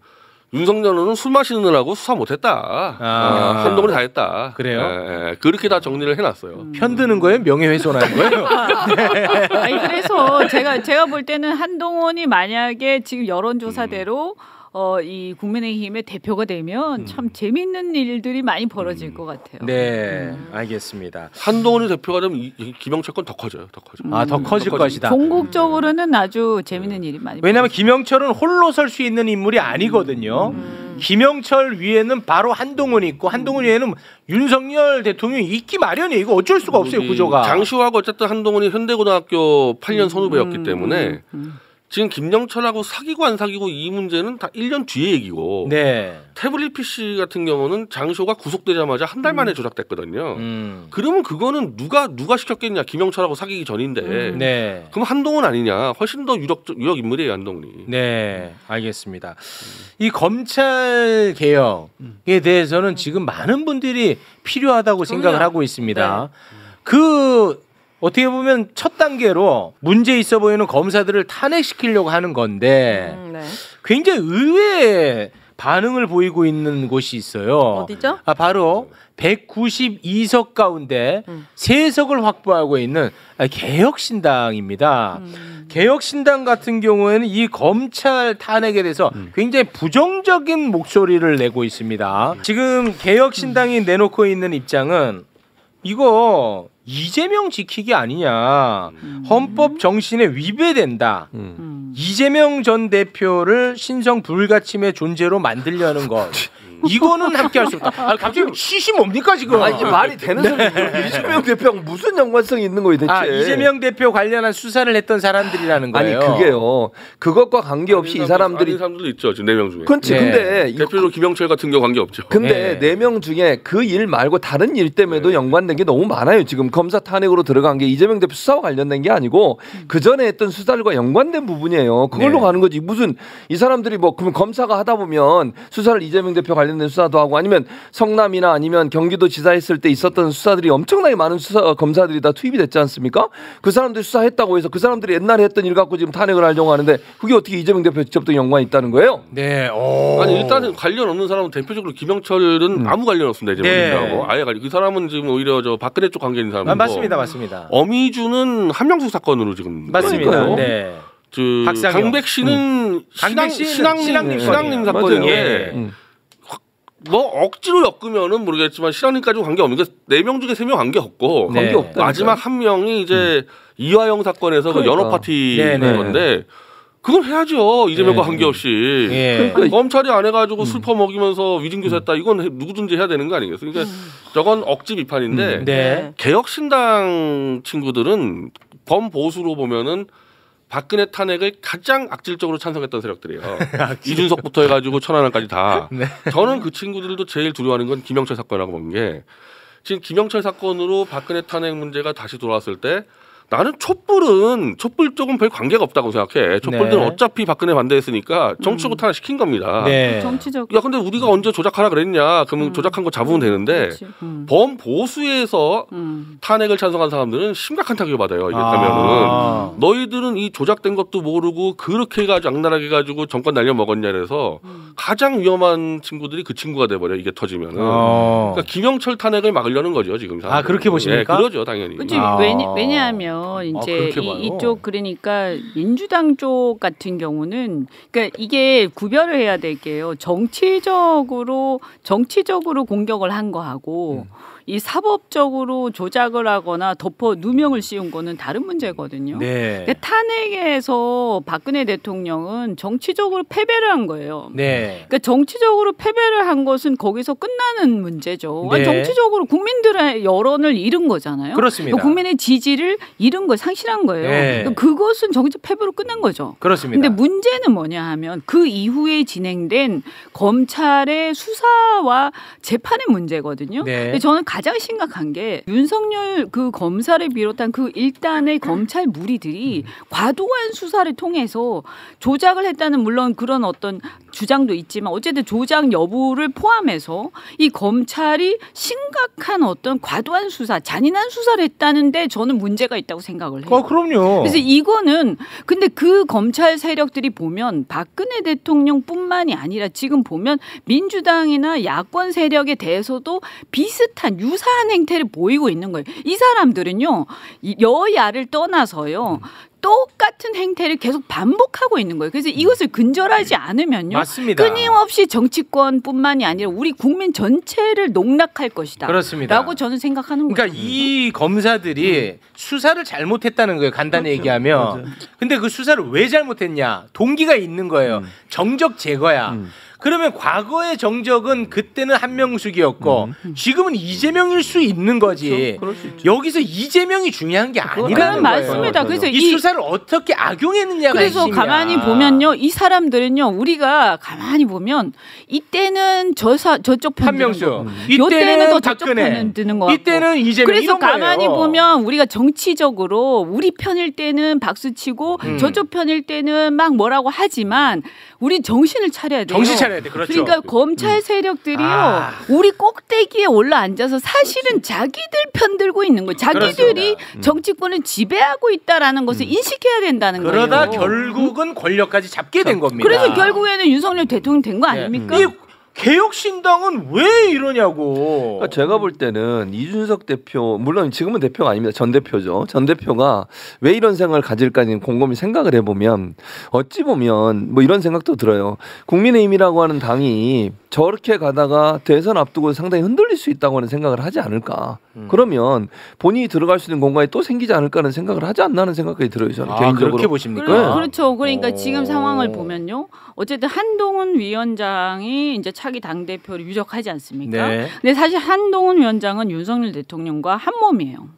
윤석열은 술 마시느라고 수사 못했다. 아. 한동훈이 다 했다. 그래요? 에, 에, 그렇게 다 정리를 해놨어요. 음. 편드는 거예요? 명예훼손하는 거예요? 네. 아니, 그래서 제가 제가 볼 때는 한동훈이 만약에 지금 여론조사대로 음. 어, 이 국민의힘의 대표가 되면 음. 참 재밌는 일들이 많이 벌어질 음. 것 같아요. 네, 음. 알겠습니다. 한동훈이 대표가 되면 이, 이 김영철 건 더 커져요. 더 커져. 음. 아, 더 커질 더 것이다. 전국적으로는 음. 아주 재밌는 네. 일이 많이. 왜냐하면 김영철은 홀로 설 수 있는 인물이 아니거든요. 음. 김영철 위에는 바로 한동훈이 있고 한동훈 위에는 윤석열 대통령이 있기 마련이에요. 이거 어쩔 수가 없어요 구조가. 장시호하고 어쨌든 한동훈이 현대고등학교 팔 년 선후배였기 음. 때문에. 음. 지금 김영철하고 사귀고 안 사귀고 이 문제는 다 일 년 뒤의 얘기고 네. 태블릿 피씨 같은 경우는 장시호가 구속되자마자 한 달 만에 음. 조작됐거든요. 음. 그러면 그거는 누가 누가 시켰겠냐. 김영철하고 사귀기 전인데 음. 네. 그럼 한동훈 아니냐. 훨씬 더 유력 유력 인물이에요 한동훈이. 네 알겠습니다. 음. 이 검찰 개혁에 대해서는 지금 많은 분들이 필요하다고 그럼요. 생각을 하고 있습니다. 네. 그 어떻게 보면 첫 단계로 문제 있어 보이는 검사들을 탄핵시키려고 하는 건데 음, 네. 굉장히 의외의 반응을 보이고 있는 곳이 있어요. 어디죠? 아, 바로 백구십이 석 가운데 음. 세 석을 확보하고 있는 개혁신당입니다. 음. 개혁신당 같은 경우에는 이 검찰 탄핵에 대해서 음. 굉장히 부정적인 목소리를 내고 있습니다. 음. 지금 개혁신당이 음. 내놓고 있는 입장은 이거 이재명 지키기 아니냐. 헌법 정신에 위배된다. 음. 이재명 전 대표를 신성 불가침의 존재로 만들려는 것. 이거는 함께할 수 없다. 아, 갑자기 시시 뭡니까 지금? 아, 이게 말이 되는 소리예요. 이재명 대표랑 무슨 연관성이 있는 거예요 대체? 아, 이재명 대표 관련한 수사를 했던 사람들이라는 거예요. 아니 그게요. 그것과 관계없이 이 사람들이 아닌 사람들도 있죠. 지금 네 명 중에. 그렇지. 네. 근데 대표로 김영철 같은 경우 관계 없죠. 근데 네 명 중에 그 일 말고 다른 일 때문에도 네. 연관된 게 너무 많아요. 지금 검사 탄핵으로 들어간 게 이재명 대표 수사와 관련된 게 아니고 그 전에 했던 수사들과 연관된 부분이에요. 그걸로 네. 가는 거지. 무슨 이 사람들이 뭐 그럼 검사가 하다 보면 수사를 이재명 대표 관련된 수사도 하고 아니면 성남이나 아니면 경기도 지사했을 때 있었던 수사들이 엄청나게 많은 수사 검사들이 다 투입이 됐지 않습니까? 그 사람들이 수사했다고 해서 그 사람들이 옛날에 했던 일 갖고 지금 탄핵을 하려고 하는데 그게 어떻게 이재명 대표 직접적 연관이 있다는 거예요? 네. 오. 아니 일단은 관련 없는 사람은 대표적으로 김영철은 음. 아무 관련 없습니다. 이재명하고 네. 아예 관련. 그 사람은 지금 오히려 저 박근혜 쪽 관계인 사람이고. 아, 맞습니다, 맞습니다. 어미주는 함명수 사건으로 지금. 맞습니다. 네. 그 강백 씨는 신앙 신앙님 신앙님 사건인데. 뭐 억지로 엮으면은 모르겠지만 실언인까지 관계 없는 게 네 명 중에 세 명 관계 없고 네. 관계 없다. 마지막 한 명이 이제 음. 이화영 사건에서 그러니까. 그 연어 파티 인 건데 그건 해야죠. 이재명과 네. 관계 없이 네. 그러니까 그러니까 검찰이 안 해가지고 음. 술 퍼먹이면서 위증교사했다. 이건 누구든지 해야 되는 거 아니겠어요? 그러니까 음. 저건 억지 비판인데 음. 네. 개혁신당 친구들은 범보수로 보면은. 박근혜 탄핵을 가장 악질적으로 찬성했던 세력들이에요. 이준석부터 해가지고 천안함까지 다. 네. 저는 그 친구들도 제일 두려워하는 건 김영철 사건이라고 보는 게 지금 김영철 사건으로 박근혜 탄핵 문제가 다시 돌아왔을 때 나는 촛불은 촛불 쪽은 별 관계가 없다고 생각해. 촛불들은 네. 어차피 박근혜 반대했으니까 정치적 탄핵 시킨 겁니다. 네. 정치적. 야 근데 우리가 언제 조작하라 그랬냐? 그러면 음. 조작한 거 잡으면 되는데 음. 범 보수에서 음. 탄핵을 찬성한 사람들은 심각한 타격을 받아요. 이게 하면은 아. 너희들은 이 조작된 것도 모르고 그렇게 해가지고 악랄하게 가지고 정권 날려 먹었냐 그래서 음. 가장 위험한 친구들이 그 친구가 돼버려. 이게 터지면은. 아. 그러니까 김영철 탄핵을 막으려는 거죠 지금. 사람들은. 아 그렇게 보십니까? 네, 그러죠 당연히. 그치, 아. 왜냐, 왜냐하면. 이제 아, 이, 이쪽 그러니까 민주당 쪽 같은 경우는 그러니까 이게 구별을 해야 될 게요. 정치적으로 정치적으로 공격을 한 거하고 음. 이 사법적으로 조작을 하거나 덮어 누명을 씌운 거는 다른 문제거든요. 네. 근데 탄핵에서 박근혜 대통령은 정치적으로 패배를 한 거예요. 네. 그러니까 정치적으로 패배를 한 것은 거기서 끝나는 문제죠. 네. 정치적으로 국민들의 여론을 잃은 거잖아요. 그렇습니다. 국민의 지지를 잃은 거 상실한 거예요. 네. 그것은 정치 패배로 끝난 거죠. 그렇습니다. 근데 문제는 뭐냐 하면 그 이후에 진행된 검찰의 수사와 재판의 문제거든요. 네. 근데 저는 가장 심각한 게 윤석열 그 검사를 비롯한 그 일단의 검찰 무리들이 과도한 수사를 통해서 조작을 했다는 물론 그런 어떤 주장도 있지만 어쨌든 조작 여부를 포함해서 이 검찰이 심각한 어떤 과도한 수사, 잔인한 수사를 했다는데 저는 문제가 있다고 생각을 해요. 아, 그럼요. 그래서 이거는 근데 그 검찰 세력들이 보면 박근혜 대통령뿐만이 아니라 지금 보면 민주당이나 야권 세력에 대해서도 비슷한 유사한 행태를 보이고 있는 거예요. 이 사람들은요. 여야를 떠나서요. 똑같은 행태를 계속 반복하고 있는 거예요. 그래서 이것을 근절하지 않으면요. 맞습니다. 끊임없이 정치권뿐만이 아니라 우리 국민 전체를 농락할 것이다. 그렇습니다. 라고 저는 생각하는 거예요. 그러니까 이 검사들이 음. 수사를 잘못했다는 거예요. 간단히 그렇죠. 얘기하면. 맞아요. 근데 그 수사를 왜 잘못했냐. 동기가 있는 거예요. 음. 정적 제거야. 음. 그러면 과거의 정적은 그때는 한명숙이었고 음. 지금은 이재명일 수 있는 거지. 그렇죠. 수 여기서 이재명이 중요한 게 아니라는 거예요. 맞습니다. 그래서 이 수사를 어떻게 악용했느냐가 그래서 핵심이야. 가만히 보면요. 이 사람들은요. 우리가 가만히 보면 이때는 저사, 저쪽 편 드는 거. 음. 이때는 더 저쪽 편 드는 거 같고. 이때는 이재명 그래서 가만히 거예요. 보면 우리가 정치적으로 우리 편일 때는 박수치고 음. 저쪽 편일 때는 막 뭐라고 하지만 우리 정신을 차려야 돼요. 정신 차려야 돼. 그렇죠. 그러니까 검찰 세력들이요. 아. 우리 꼭대기에 올라앉아서 사실은 자기들 편 들고 있는 거예요. 자기들이 음. 정치권을 지배하고 있다라는 것을 음. 인식해야 된다는 그러다 거예요. 그러다 결국은 권력까지 잡게 자, 된 겁니다. 그래서 결국에는 윤석열 대통령 된 거 아닙니까? 네. 음. 개혁신당은 왜 이러냐고. 그러니까 제가 볼 때는 이준석 대표 물론 지금은 대표가 아닙니다. 전 대표죠. 전 대표가 왜 이런 생각을 가질까는 곰곰이 생각을 해보면 어찌 보면 뭐 이런 생각도 들어요. 국민의힘이라고 하는 당이 저렇게 가다가 대선 앞두고 상당히 흔들릴 수 있다고 하는 생각을 하지 않을까. 음. 그러면 본인이 들어갈 수 있는 공간이 또 생기지 않을까 하는 생각을 하지 않나 하는 생각까지 들어요. 저는 아, 개인적으로. 그렇게 보십니까? 그러, 그렇죠. 그러니까 오. 지금 상황을 보면요. 어쨌든 한동훈 위원장이 이제 차 차기 당대표를 유력하지 않습니까? 네. 근데 사실 한동훈 위원장은 윤석열 대통령과 한 몸이에요.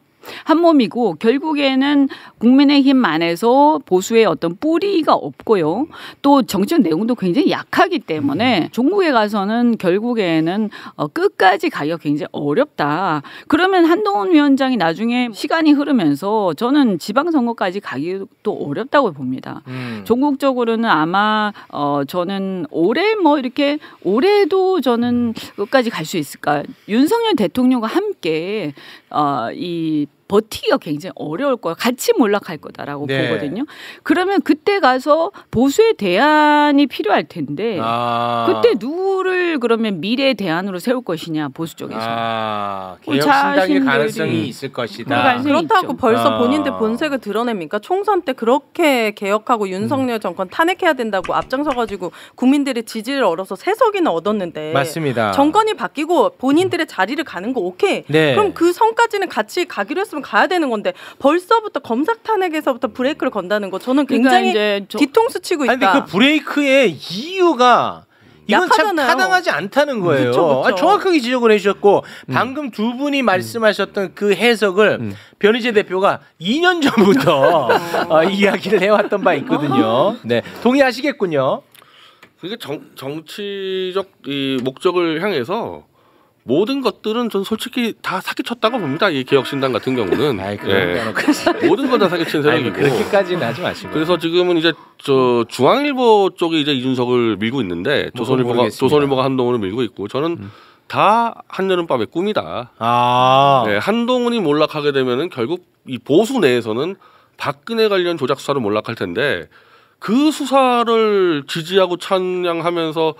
한 몸이고 결국에는 국민의힘 안에서 보수의 어떤 뿌리가 없고요. 또 정치적 내용도 굉장히 약하기 때문에 종국에 가서는 결국에는 끝까지 가기가 굉장히 어렵다. 그러면 한동훈 위원장이 나중에 시간이 흐르면서 저는 지방선거까지 가기도 어렵다고 봅니다. 음. 종국적으로는 아마 어 저는 올해 뭐 이렇게 올해도 저는 끝까지 갈 수 있을까. 윤석열 대통령과 함께 어 이 버티기가 굉장히 어려울 거야. 같이 몰락할 거다라고 네. 보거든요. 그러면 그때 가서 보수의 대안이 필요할 텐데 아. 그때 누구를 그러면 미래의 대안으로 세울 것이냐 보수 쪽에서. 아. 개혁신당의 가능성이 있을 것이다. 가능성이 그렇다고 있죠. 벌써 아. 본인들 본색을 드러냅니까? 총선 때 그렇게 개혁하고 윤석열 음. 정권 탄핵해야 된다고 앞장서가지고 국민들의 지지를 얻어서 세석이나 얻었는데 맞습니다. 정권이 바뀌고 본인들의 자리를 가는 거 오케이. 네. 그럼 그 선까지는 같이 가기로 했으면 가야 되는 건데 벌써부터 검사 탄핵에서부터 브레이크를 건다는 거 저는 굉장히 그러니까 저... 뒤통수 치고 있다. 아니, 근데 그 브레이크의 이유가 이건 약하잖아요. 참 타당하지 않다는 거예요. 그쵸, 그쵸. 아니, 정확하게 지적을 해주셨고 음. 방금 두 분이 말씀하셨던 그 해석을 음. 변희재 대표가 이 년 전부터 어, 이야기를 해왔던 바 있거든요. 네, 동의하시겠군요. 그게 정, 정치적 이 목적을 향해서 모든 것들은 전 솔직히 다 사기쳤다고 봅니다. 이 개혁신당 같은 경우는 아이, 예. 모든 건 다 사기친 세력이고 그렇게까지는 하지 마시고 그래서 지금은 이제 저 중앙일보 쪽이 이제 이준석을 밀고 있는데 뭐, 조선일보가 조선일보가 한동훈을 밀고 있고 저는 음. 다 한여름밤의 꿈이다. 아. 예, 한동훈이 몰락하게 되면은 결국 이 보수 내에서는 박근혜 관련 조작 수사로 몰락할 텐데 그 수사를 지지하고 찬양하면서.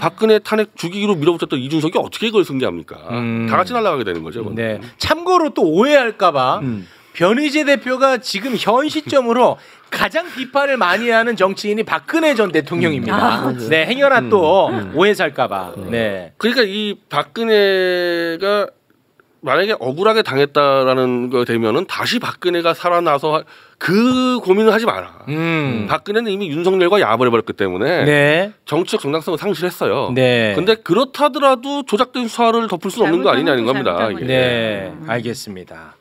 박근혜 탄핵 죽이기로 밀어붙였던 이준석이 어떻게 그걸 승리합니까? 음. 다 같이 날아가게 되는 거죠. 네. 참고로 또 오해할까봐 음. 변희재 대표가 지금 현 시점으로 가장 비판을 많이 하는 정치인이 박근혜 전 대통령입니다. 아, 네, 행여나 음. 또 음. 오해 살까봐. 음. 네. 그러니까 이 박근혜가 만약에 억울하게 당했다라는 거 되면은 다시 박근혜가 살아나서 그 고민을 하지 마라. 음. 박근혜는 이미 윤석열과 야합해버렸기 때문에 네. 정치적 정당성을 상실했어요. 네. 근데 그렇다더라도 조작된 수사를 덮을 수는 없는 거 아니냐는 겁니다. 예. 네, 알겠습니다.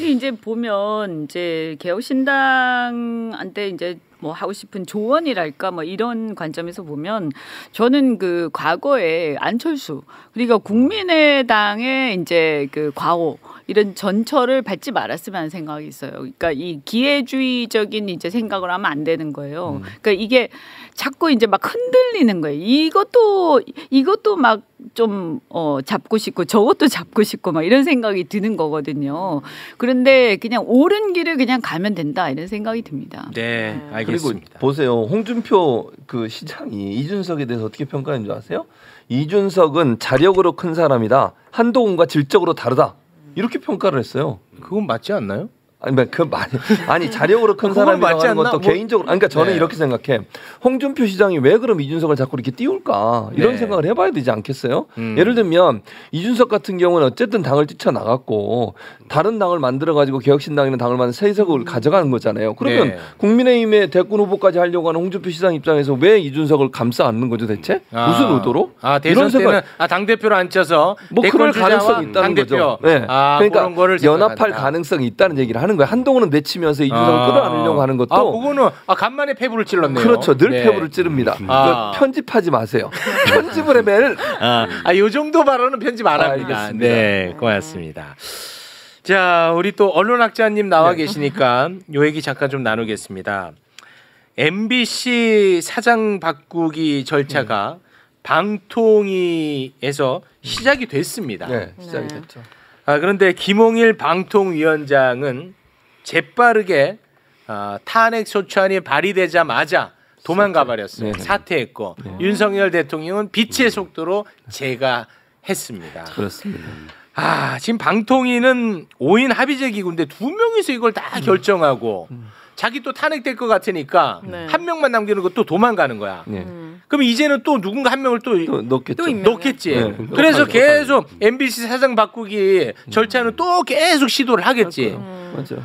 이제 보면 이제 개혁신당한테 이제 뭐 하고 싶은 조언이랄까 뭐 이런 관점에서 보면 저는 그 과거에 안철수 그러니까 국민의당의 이제 그 과오 이런 전철을 밟지 말았으면 하는 생각이 있어요. 그러니까 이 기회주의적인 이제 생각을 하면 안 되는 거예요. 음. 그러니까 이게 자꾸 이제 막 흔들리는 거예요. 이것도 이것도 막 좀 어, 잡고 싶고 저것도 잡고 싶고 막 이런 생각이 드는 거거든요. 그런데 그냥 옳은 길을 그냥 가면 된다 이런 생각이 듭니다. 네, 알겠습니다. 그리고 보세요, 홍준표 그 시장이 이준석에 대해서 어떻게 평가하는 줄 아세요? 이준석은 자력으로 큰 사람이다. 한동훈과 질적으로 다르다. 이렇게 평가를 했어요. 그건 맞지 않나요? 아니, 그 많이 아니 자력으로 큰 사람이라고 하는 것도 뭐... 개인적으로 아니, 그러니까 저는 네. 이렇게 생각해. 홍준표 시장이 왜 그럼 이준석을 자꾸 이렇게 띄울까 이런 네. 생각을 해봐야 되지 않겠어요? 음. 예를 들면 이준석 같은 경우는 어쨌든 당을 뛰쳐나갔고 다른 당을 만들어가지고 개혁신당이라는 당을 만든 세석을 음. 가져가는 거잖아요. 그러면 네. 국민의힘의 대권 후보까지 하려고 하는 홍준표 시장 입장에서 왜 이준석을 감싸 안는 거죠 대체? 아. 무슨 의도로? 아, 대선 때는 아, 당대표로 앉혀서 뭐 그럴 가능성이 있다는 당대표. 거죠. 네. 아, 그러니까 거를 연합할 가능성이 있다는 얘기를 하는 거야. 한동훈은 내치면서 이준석을 아 끌어안으려고 하는 것도. 아, 그거는 아, 간만에 패부를 찔렀네요. 그렇죠. 늘 네. 패부를 찌릅니다. 아. 편집하지 마세요. 편집을 매일. 아, 아, 요 정도 발언은 편집 안 합니다. 아, 네, 고맙습니다. 자, 우리 또 언론학자님 나와 네. 계시니까 요 얘기 잠깐 좀 나누겠습니다. 엠비씨 사장 바꾸기 절차가 네. 방통위에서 시작이 됐습니다. 네, 시작이 네. 됐죠. 아, 그런데 김홍일 방통위원장은 재빠르게 어, 탄핵 소추안이 발의되자마자 도망가 버렸습니다. 사퇴했고 네. 윤석열 대통령은 빛의 속도로 제가했습니다. 그렇습니다. 아, 지금 방통위는 오 인 합의제기구인데 두 명이서 이걸 다 결정하고 음. 자기 또 탄핵될 것 같으니까 네. 한 명만 남기는 것도 도망가는 거야. 네. 그럼 이제는 또 누군가 한 명을 또, 또 넣겠죠. 넣겠지. 네. 그래서 계속 엠비씨 사장 바꾸기 절차는 음. 또 계속 시도를 하겠지. 맞아요.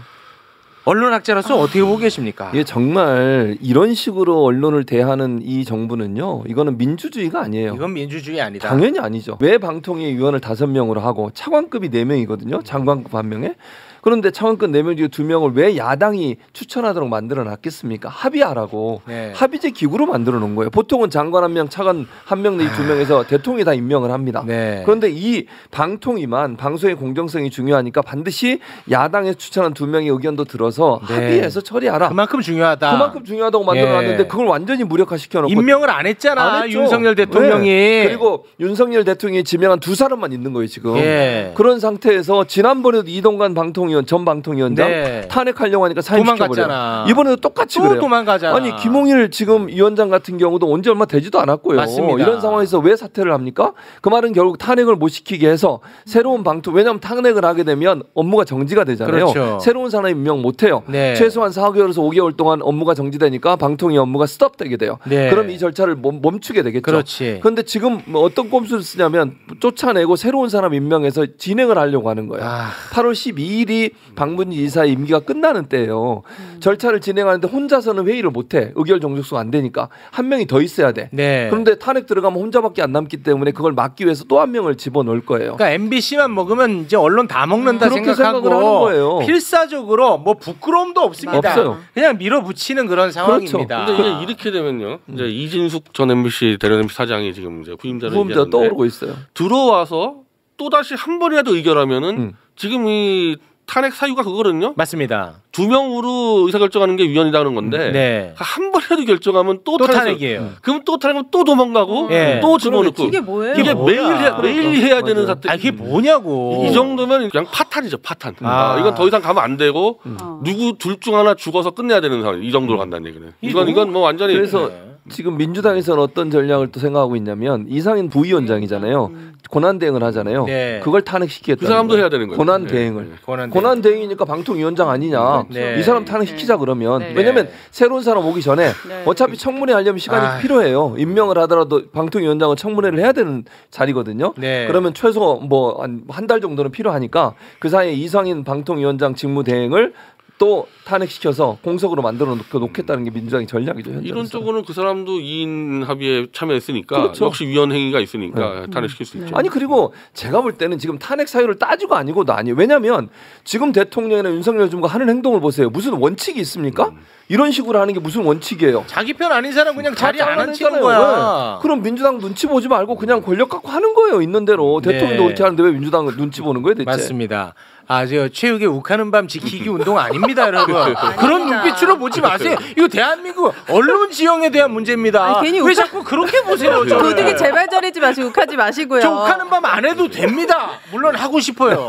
언론학자로서 아... 어떻게 보고 계십니까? 예, 정말 이런 식으로 언론을 대하는 이 정부는요, 이거는 민주주의가 아니에요. 이건 민주주의 아니다. 당연히 아니죠. 왜 방통위 위원을 다섯 명으로 하고 차관급이 네 명이거든요. 장관급 한 명에. 그런데 차관급 네 명 중에 두 명을 왜 야당이 추천하도록 만들어놨겠습니까? 합의하라고. 네. 합의제 기구로 만들어놓은 거예요. 보통은 장관 한 명, 차관 한 명 내지 두 명에서 대통령이 다 임명을 합니다. 네. 그런데 이 방통위만 방송의 공정성이 중요하니까 반드시 야당에서 추천한 두 명의 의견도 들어서 네. 합의해서 처리하라. 그만큼 중요하다. 그만큼 중요하다고 만들어놨는데 네. 그걸 완전히 무력화시켜놓고 임명을 안 했잖아. 안 했죠. 윤석열 대통령이. 네. 그리고 윤석열 대통령이 지명한 두 사람만 있는 거예요 지금. 네. 그런 상태에서 지난번에도 이동관 방통위 전 방통위원장 네. 탄핵하려고 하니까 사임시켜버려요. 이번에도 똑같이 또 그래요. 도망가잖아. 아니 김홍일 지금 위원장 같은 경우도 언제 얼마 되지도 않았고요. 맞습니다. 이런 상황에서 왜 사퇴를 합니까? 그 말은 결국 탄핵을 못 시키게 해서 새로운 방통, 왜냐하면 탄핵을 하게 되면 업무가 정지가 되잖아요. 그렇죠. 새로운 사람이 임명 못해요. 네. 최소한 사 개월에서 오 개월 동안 업무가 정지되니까 방통위 업무가 스톱되게 돼요. 네. 그럼 이 절차를 멈, 멈추게 되겠죠. 그렇지. 그런데 지금 어떤 꼼수를 쓰냐면 쫓아내고 새로운 사람 임명해서 진행을 하려고 하는 거예요. 아. 팔월 십이일이 박문희 이사의 임기가 끝나는 때예요. 음. 절차를 진행하는데 혼자서는 회의를 못해. 의결 정족수가 안 되니까 한 명이 더 있어야 돼. 네. 그런데 탄핵 들어가면 혼자밖에 안 남기 때문에 그걸 막기 위해서 또 한 명을 집어넣을 거예요. 그러니까 엠비씨만 먹으면 이제 언론 다 먹는다 음, 그렇게 생각하고 생각을 하는 거예요. 필사적으로 뭐 부끄러움도 없습니다. 없어요. 그냥 밀어붙이는 그런 상황입니다. 그런데 그렇죠. 이렇게 되면요. 이제 이준석 전 엠비씨 대련 엠비씨 사장이 지금 이제 후임자를 후임자 떠오르고 있어요. 들어와서 또 다시 한 번이라도 의결하면은 음. 지금 이 탄핵 사유가 그거거든요. 맞습니다. 두 명으로 의사결정하는 게 위헌이라는 건데 네. 한 번이라도 결정하면 또, 또 탄핵이에요. 음. 그럼 또 탄핵하면 또 도망가고 네. 또 집어넣고. 이게 뭐예요? 이게 매일 해야, 매일 해야 되는 사태. 아, 이게 뭐냐고. 이 정도면 그냥 파탄이죠. 파탄. 아. 아, 이건 더 이상 가면 안 되고 음. 누구 둘 중 하나 죽어서 끝내야 되는 상황. 이 정도로 간다는 얘기는. 이건, 이건 뭐 완전히. 그래서 지금 민주당에서는 어떤 전략을 또 생각하고 있냐면 이상인 부위원장이잖아요. 고난 대행을 하잖아요. 네. 그걸 탄핵시키겠다. 그 사람도 해야 되는 거예요. 고난 대행을. 네. 고난, 대행. 고난 대행이니까 방통위원장 아니냐. 네. 이 사람 탄핵시키자 그러면. 네. 왜냐면 새로운 사람 오기 전에 네. 어차피 청문회 하려면 시간이 아. 필요해요. 임명을 하더라도 방통위원장은 청문회를 해야 되는 자리거든요. 네. 그러면 최소 뭐 한 달 정도는 필요하니까 그 사이에 이상인 방통위원장 직무 대행을 또 탄핵시켜서 공석으로 만들어 놓겠다는 게 민주당의 전략이죠. 현재로서. 이런 쪽으로는 그 사람도 이인 합의에 참여했으니까 그렇죠. 역시 위헌 행위가 있으니까 네. 탄핵시킬 수 네. 있죠. 아니 그리고 제가 볼 때는 지금 탄핵 사유를 따지고 아니고도 아니에요. 왜냐하면 지금 대통령이나 윤석열 정부가 하는 행동을 보세요. 무슨 원칙이 있습니까? 음. 이런 식으로 하는 게 무슨 원칙이에요. 자기 편 아닌 사람 그냥 자리 안 앉히는 거야. 네. 그럼 민주당 눈치 보지 말고 그냥 권력 갖고 하는 거예요. 있는 대로. 대통령도 그렇게 네. 하는데 왜 민주당은 눈치 보는 거예요 대체. 맞습니다. 아, 저 체육의 욱하는 밤 지키기 운동 아닙니다, 여러분. 그런 눈빛으로 보지 마세요. 이거 대한민국 언론 지형에 대한 문제입니다. 아니, 괜히 왜 욱하... 자꾸 그렇게 보세요? 도둑이 제발 저리지 마시고 욱하지 마시고요. 저 욱하는 밤 안 해도 됩니다. 물론 하고 싶어요.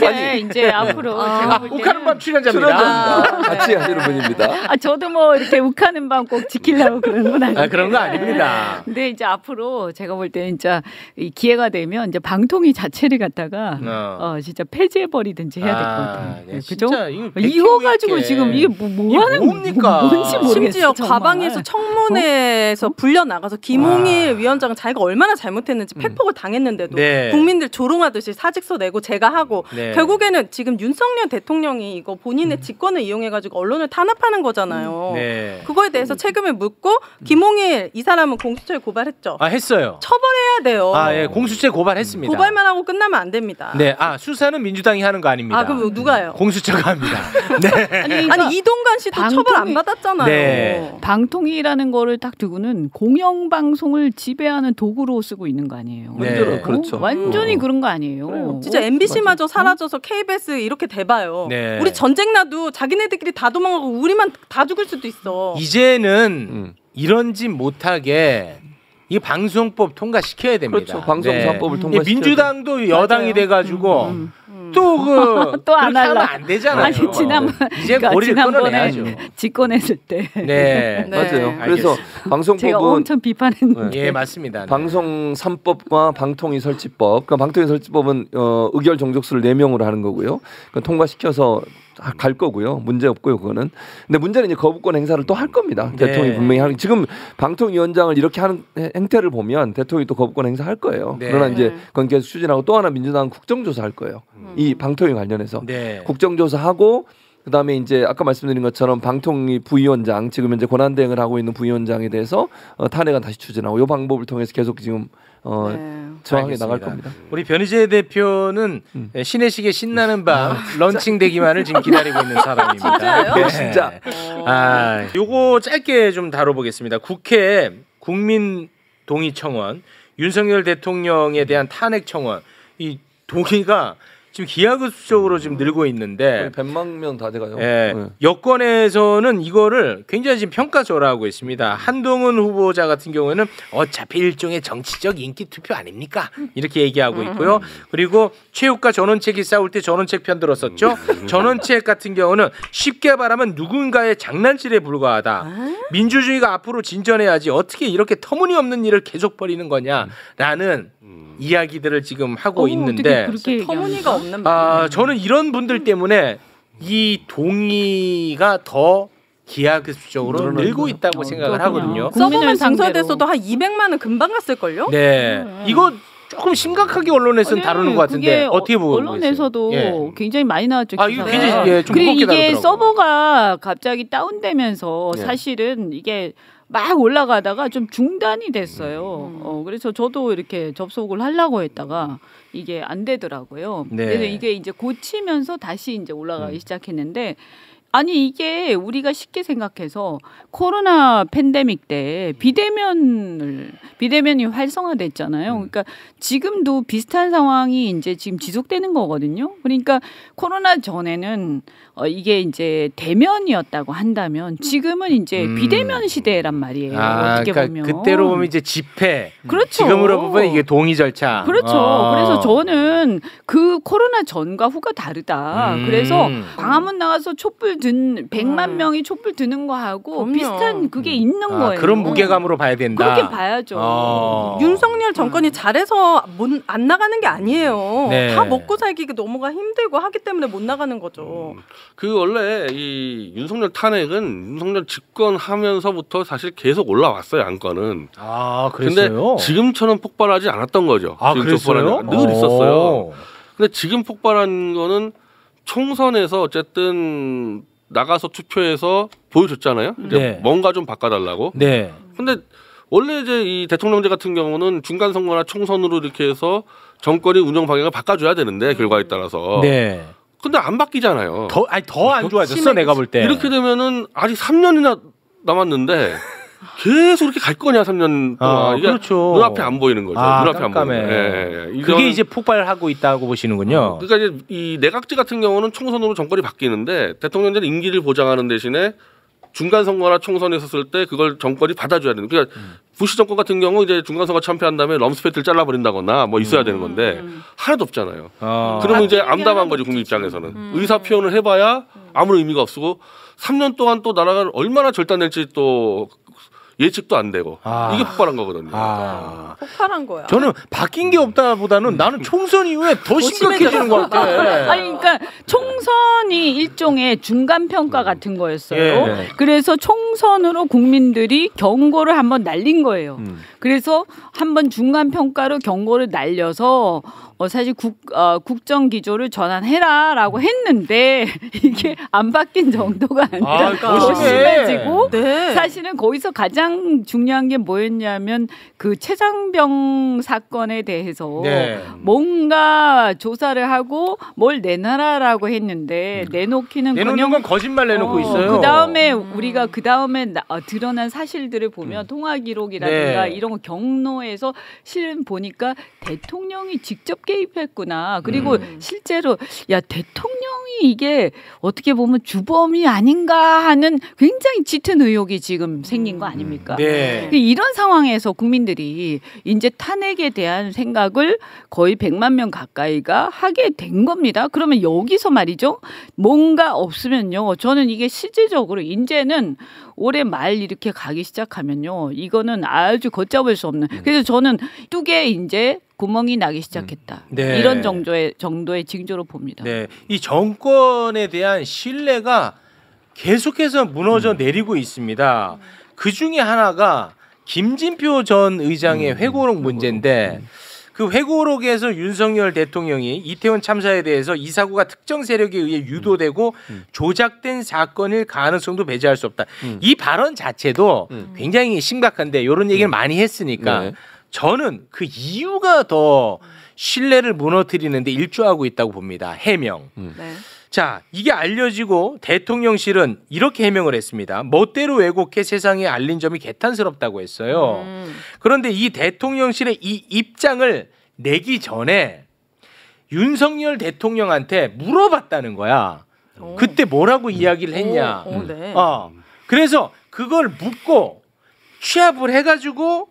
네, 아니 이제 앞으로 아, 제가 볼 때는... 욱하는 밤 출연자입니다. 출연자입니다. 아, 같이 하시는 분입니다. 아, 저도 뭐 이렇게 욱하는 밤 꼭 지키려고 그런 건 아니에요. 아, 그런 거 아닙니다. 근데 이제 앞으로 제가 볼 때는 진짜 이 기회가 되면 이제 방통위 자체를 갖다가 어. 어, 진짜 폐지해버리든지 해야 될 것 같아요. 네, 그죠? 이거 가지고 지금 이게 뭐, 뭐 이게 하는 뭡니까? 뭐, 뭔지 모르겠어요. 심지어 정말. 과방에서 청문회에서 어? 불려 나가서 김홍일 위원장은 자기가 얼마나 잘못했는지 음. 팩폭을 당했는데도 네. 국민들 조롱하듯이 사직서 내고 제가 하고 네. 결국에는 지금 윤석열 대통령이 이거 본인의 음. 직권을 이용해가지고 언론을 탄압하는 거잖아요. 음. 네. 그거에 대해서 책임을 묻고 김홍일 이 사람은 공수처에 고발했죠. 아 했어요. 처벌해야 돼요. 아 예, 공수처에 고발했습니다. 고발만 하고 끝나면 안 됩니다. 네, 아. 수사는 민주당이 하는 거 아닙니다. 아 그럼 누가요? 공수처가 합니다. 네. 아니, 그러니까 아니 이동관 씨도 방통위, 처벌 안 받았잖아요. 네. 방통위라는 거를 딱 두고는 공영방송을 지배하는 도구로 쓰고 있는 거 아니에요. 네. 그렇죠. 어? 완전히 어. 그런 거 아니에요. 그래요. 진짜 엠비씨마저 사라져서 케이비에스 이렇게 돼봐요. 네. 우리 전쟁 나도 자기네들끼리 다 도망가고 우리만 다 죽을 수도 있어. 이제는 음. 이런 짓 못하게 이 방송법 통과시켜야 됩니다. 그렇죠. 방송사법을 네. 통과시켜야 민주당도 돼요. 여당이 돼가지고 음. 음. 또 그 또 안 하면 안 되잖아요. 아니, 지난번, 이제 그러니까 머리를 끊어내야죠. 집권했을 때. 네. 네. 맞아요. 그래서 방송법은 제가 엄청 비판했는데. 예, 맞습니다. 네. 방송 삼법과 방통위 설치법. 그러니까 방통위 설치법은 어, 의결 정족수를 네 명으로 하는 거고요. 그러니까 통과시켜서 갈 거고요. 문제 없고요. 그거는. 근데 문제는 이제 거부권 행사를 또 할 겁니다. 네. 대통령이 분명히 하는. 지금 방통위원장을 이렇게 하는 행태를 보면 대통령이 또 거부권 행사할 거예요. 네. 그러나 이제 그건 계속 추진하고 또 하나 민주당은 국정조사 할 거예요. 음. 이 방통위 관련해서. 네. 국정조사하고 그다음에 이제 아까 말씀드린 것처럼 방통위 부위원장, 지금 현재 권한 대행을 하고 있는 부위원장에 대해서 어, 탄핵안 다시 추진하고 이 방법을 통해서 계속 지금 어, 네. 저항에 나갈 겁니다. 우리 변희재 대표는 음. 신혜식의 신나는 밤 런칭 되기만을 지금 기다리고 있는 사람입니다. 진짜요? 네. 진짜. 아, 요거 짧게 좀 다뤄보겠습니다. 국회 국민 동의 청원, 윤석열 대통령에 대한 탄핵 청원, 이 동의가 지금 기하급수적으로 지금 늘고 있는데 백만 명 다 돼가요. 예, 네. 여권에서는 이거를 굉장히 지금 평가절하하고 있습니다. 한동훈 후보자 같은 경우에는 어차피 일종의 정치적 인기 투표 아닙니까? 이렇게 얘기하고 있고요. 그리고 최욱과 전원책이 싸울 때 전원책 편 들었었죠. 전원책 같은 경우는 쉽게 말하면 누군가의 장난질에 불과하다. 민주주의가 앞으로 진전해야지 어떻게 이렇게 터무니없는 일을 계속 벌이는 거냐라는 이야기들을 지금 하고 오, 있는데 터무니가 없는 아, 저는 이런 분들 때문에 이 동의가 더 기하급수적으로 늘고 있다고 어, 생각을 그렇군요. 하거든요. 서버만 장사돼서도 한 이백만은 금방 갔을걸요? 네. 음. 이거 조금 심각하게 언론에서는 아니, 다루는 것 같은데 어떻게 보고 언론에서도 예. 굉장히 많이 나왔죠. 아, 이거 굉장히 예, 좀 그리고 이게 다르더라고요. 서버가 갑자기 다운되면서 예. 사실은 이게 막 올라가다가 좀 중단이 됐어요. 음. 어, 그래서 저도 이렇게 접속을 하려고 했다가 이게 안 되더라고요. 네. 그래서 이게 이제 고치면서 다시 이제 올라가기 음. 시작했는데 아니 이게 우리가 쉽게 생각해서 코로나 팬데믹 때 비대면을 비대면이 활성화됐잖아요. 그러니까 지금도 비슷한 상황이 이제 지금 지속되는 거거든요. 그러니까 코로나 전에는 어, 이게 이제 대면이었다고 한다면 지금은 이제 음. 비대면 시대란 말이에요. 아, 어떻게 그러니까 보면 그때로 보면 이제 집회. 그렇죠. 지금으로 보면 이게 동의 절차. 그렇죠. 어. 그래서 저는 그 코로나 전과 후가 다르다. 음. 그래서 광화문 나가서 촛불 든 백만 음. 명이 촛불 드는 거하고 그럼요. 비슷한 그게 있는 아, 거예요. 그런 무게감으로 봐야 된다. 그렇게 봐야죠. 어. 윤석열 정권이 음. 잘해서 못, 안 나가는 게 아니에요. 네. 다 먹고 살기 넘어가 힘들고 하기 때문에 못 나가는 거죠. 음. 그 원래 이 윤석열 탄핵은 윤석열 집권하면서부터 사실 계속 올라왔어요. 안건은. 아, 그랬어요? 근데 지금처럼 폭발하지 않았던 거죠. 아, 그랬어요? 늘 있었어요. 근데 지금 폭발한 거는 총선에서 어쨌든 나가서 투표해서 보여줬잖아요. 이제 네. 뭔가 좀 바꿔달라고. 네. 근데 원래 이제 이 대통령제 같은 경우는 중간 선거나 총선으로 이렇게 해서 정권이 운영 방향을 바꿔줘야 되는데 결과에 따라서. 네. 근데 안 바뀌잖아요. 더 아니 더 안 좋아졌어 심해. 내가 볼 때. 이렇게 되면은 아직 삼 년이나 남았는데 계속 이렇게 갈 거냐 삼 년 동안. 아, 이게 그렇죠. 눈앞에 안 보이는 거죠. 아, 눈앞에 깜깜해. 안 보이는. 예, 예. 그게 이제 폭발하고 있다고 보시는군요. 음, 그러니까 이제 이 내각제 같은 경우는 총선으로 정권이 바뀌는데 대통령제는 임기를 보장하는 대신에 중간 선거나 총선에 섰을 때 그걸 정권이 받아줘야 되는. 그러니까 음. 부시 정권 같은 경우 이제 중간 선거 참패한 다음에 럼스페트를 잘라버린다거나 뭐 있어야 음. 되는 건데 하나도 없잖아요. 아. 그러면 이제 암담한 거지 국민 입장에서는. 음. 의사 표현을 해봐야 아무 의미가 없고 삼 년 동안 또 나라가 얼마나 절단될지 또 예측도 안 되고 아. 이게 폭발한 거거든요. 아. 폭발한 거야. 저는 바뀐 게 없다보다는 음. 나는 총선 이후에 더 심각해지는 것 같아. 아니 그러니까 총선이 일종의 중간 평가 같은 거였어요. 예. 그래서 총선으로 국민들이 경고를 한번 날린 거예요. 음. 그래서 한번 중간 평가로 경고를 날려서 어, 사실 국, 어, 국정 기조를 전환해라라고 했는데 이게 안 바뀐 정도가 아니라 아, 더 심해지고 네. 사실은 거기서 가장 중요한 게 뭐였냐면 그 채상병 사건에 대해서 네. 뭔가 조사를 하고 뭘 내놔라라고 했는데 내놓기는 내놓는 그냥, 건 거짓말 내놓고 어, 있어요. 그 다음에 음. 우리가 그 다음에 어, 드러난 사실들을 보면 음. 통화 기록이라든가 네. 이런 거 경로에서 실은 보니까 대통령이 직접 개입했구나. 그리고 음. 실제로 야 대통령이 이게 어떻게 보면 주범이 아닌가 하는 굉장히 짙은 의혹이 지금 생긴 거 아닙니까? 네. 이런 상황에서 국민들이 이제 탄핵에 대한 생각을 거의 백만 명 가까이가 하게 된 겁니다. 그러면 여기서 말이죠. 뭔가 없으면요. 저는 이게 실질적으로 이제는 올해 말 이렇게 가기 시작하면요. 이거는 아주 걷잡을 수 없는. 그래서 저는 뚝에 이제 구멍이 나기 시작했다. 네. 이런 정도의 정도의 징조로 봅니다. 네. 이 정권에 대한 신뢰가 계속해서 무너져 음. 내리고 있습니다. 그 중에 하나가 김진표 전 의장의 회고록 문제인데 그 회고록에서 윤석열 대통령이 이태원 참사에 대해서 이 사고가 특정 세력에 의해 유도되고 음. 조작된 사건일 가능성도 배제할 수 없다. 음. 이 발언 자체도 음. 굉장히 심각한데 이런 얘기를 음. 많이 했으니까 네. 저는 그 이유가 더 신뢰를 무너뜨리는데 일조하고 있다고 봅니다. 해명. 음. 네. 자, 이게 알려지고 대통령실은 이렇게 해명을 했습니다. 멋대로 왜곡해 세상에 알린 점이 개탄스럽다고 했어요. 음. 그런데 이 대통령실의 이 입장을 내기 전에 윤석열 대통령한테 물어봤다는 거야. 오. 그때 뭐라고 이야기를 했냐. 오. 오, 네. 어, 그래서 그걸 묻고 취합을 해가지고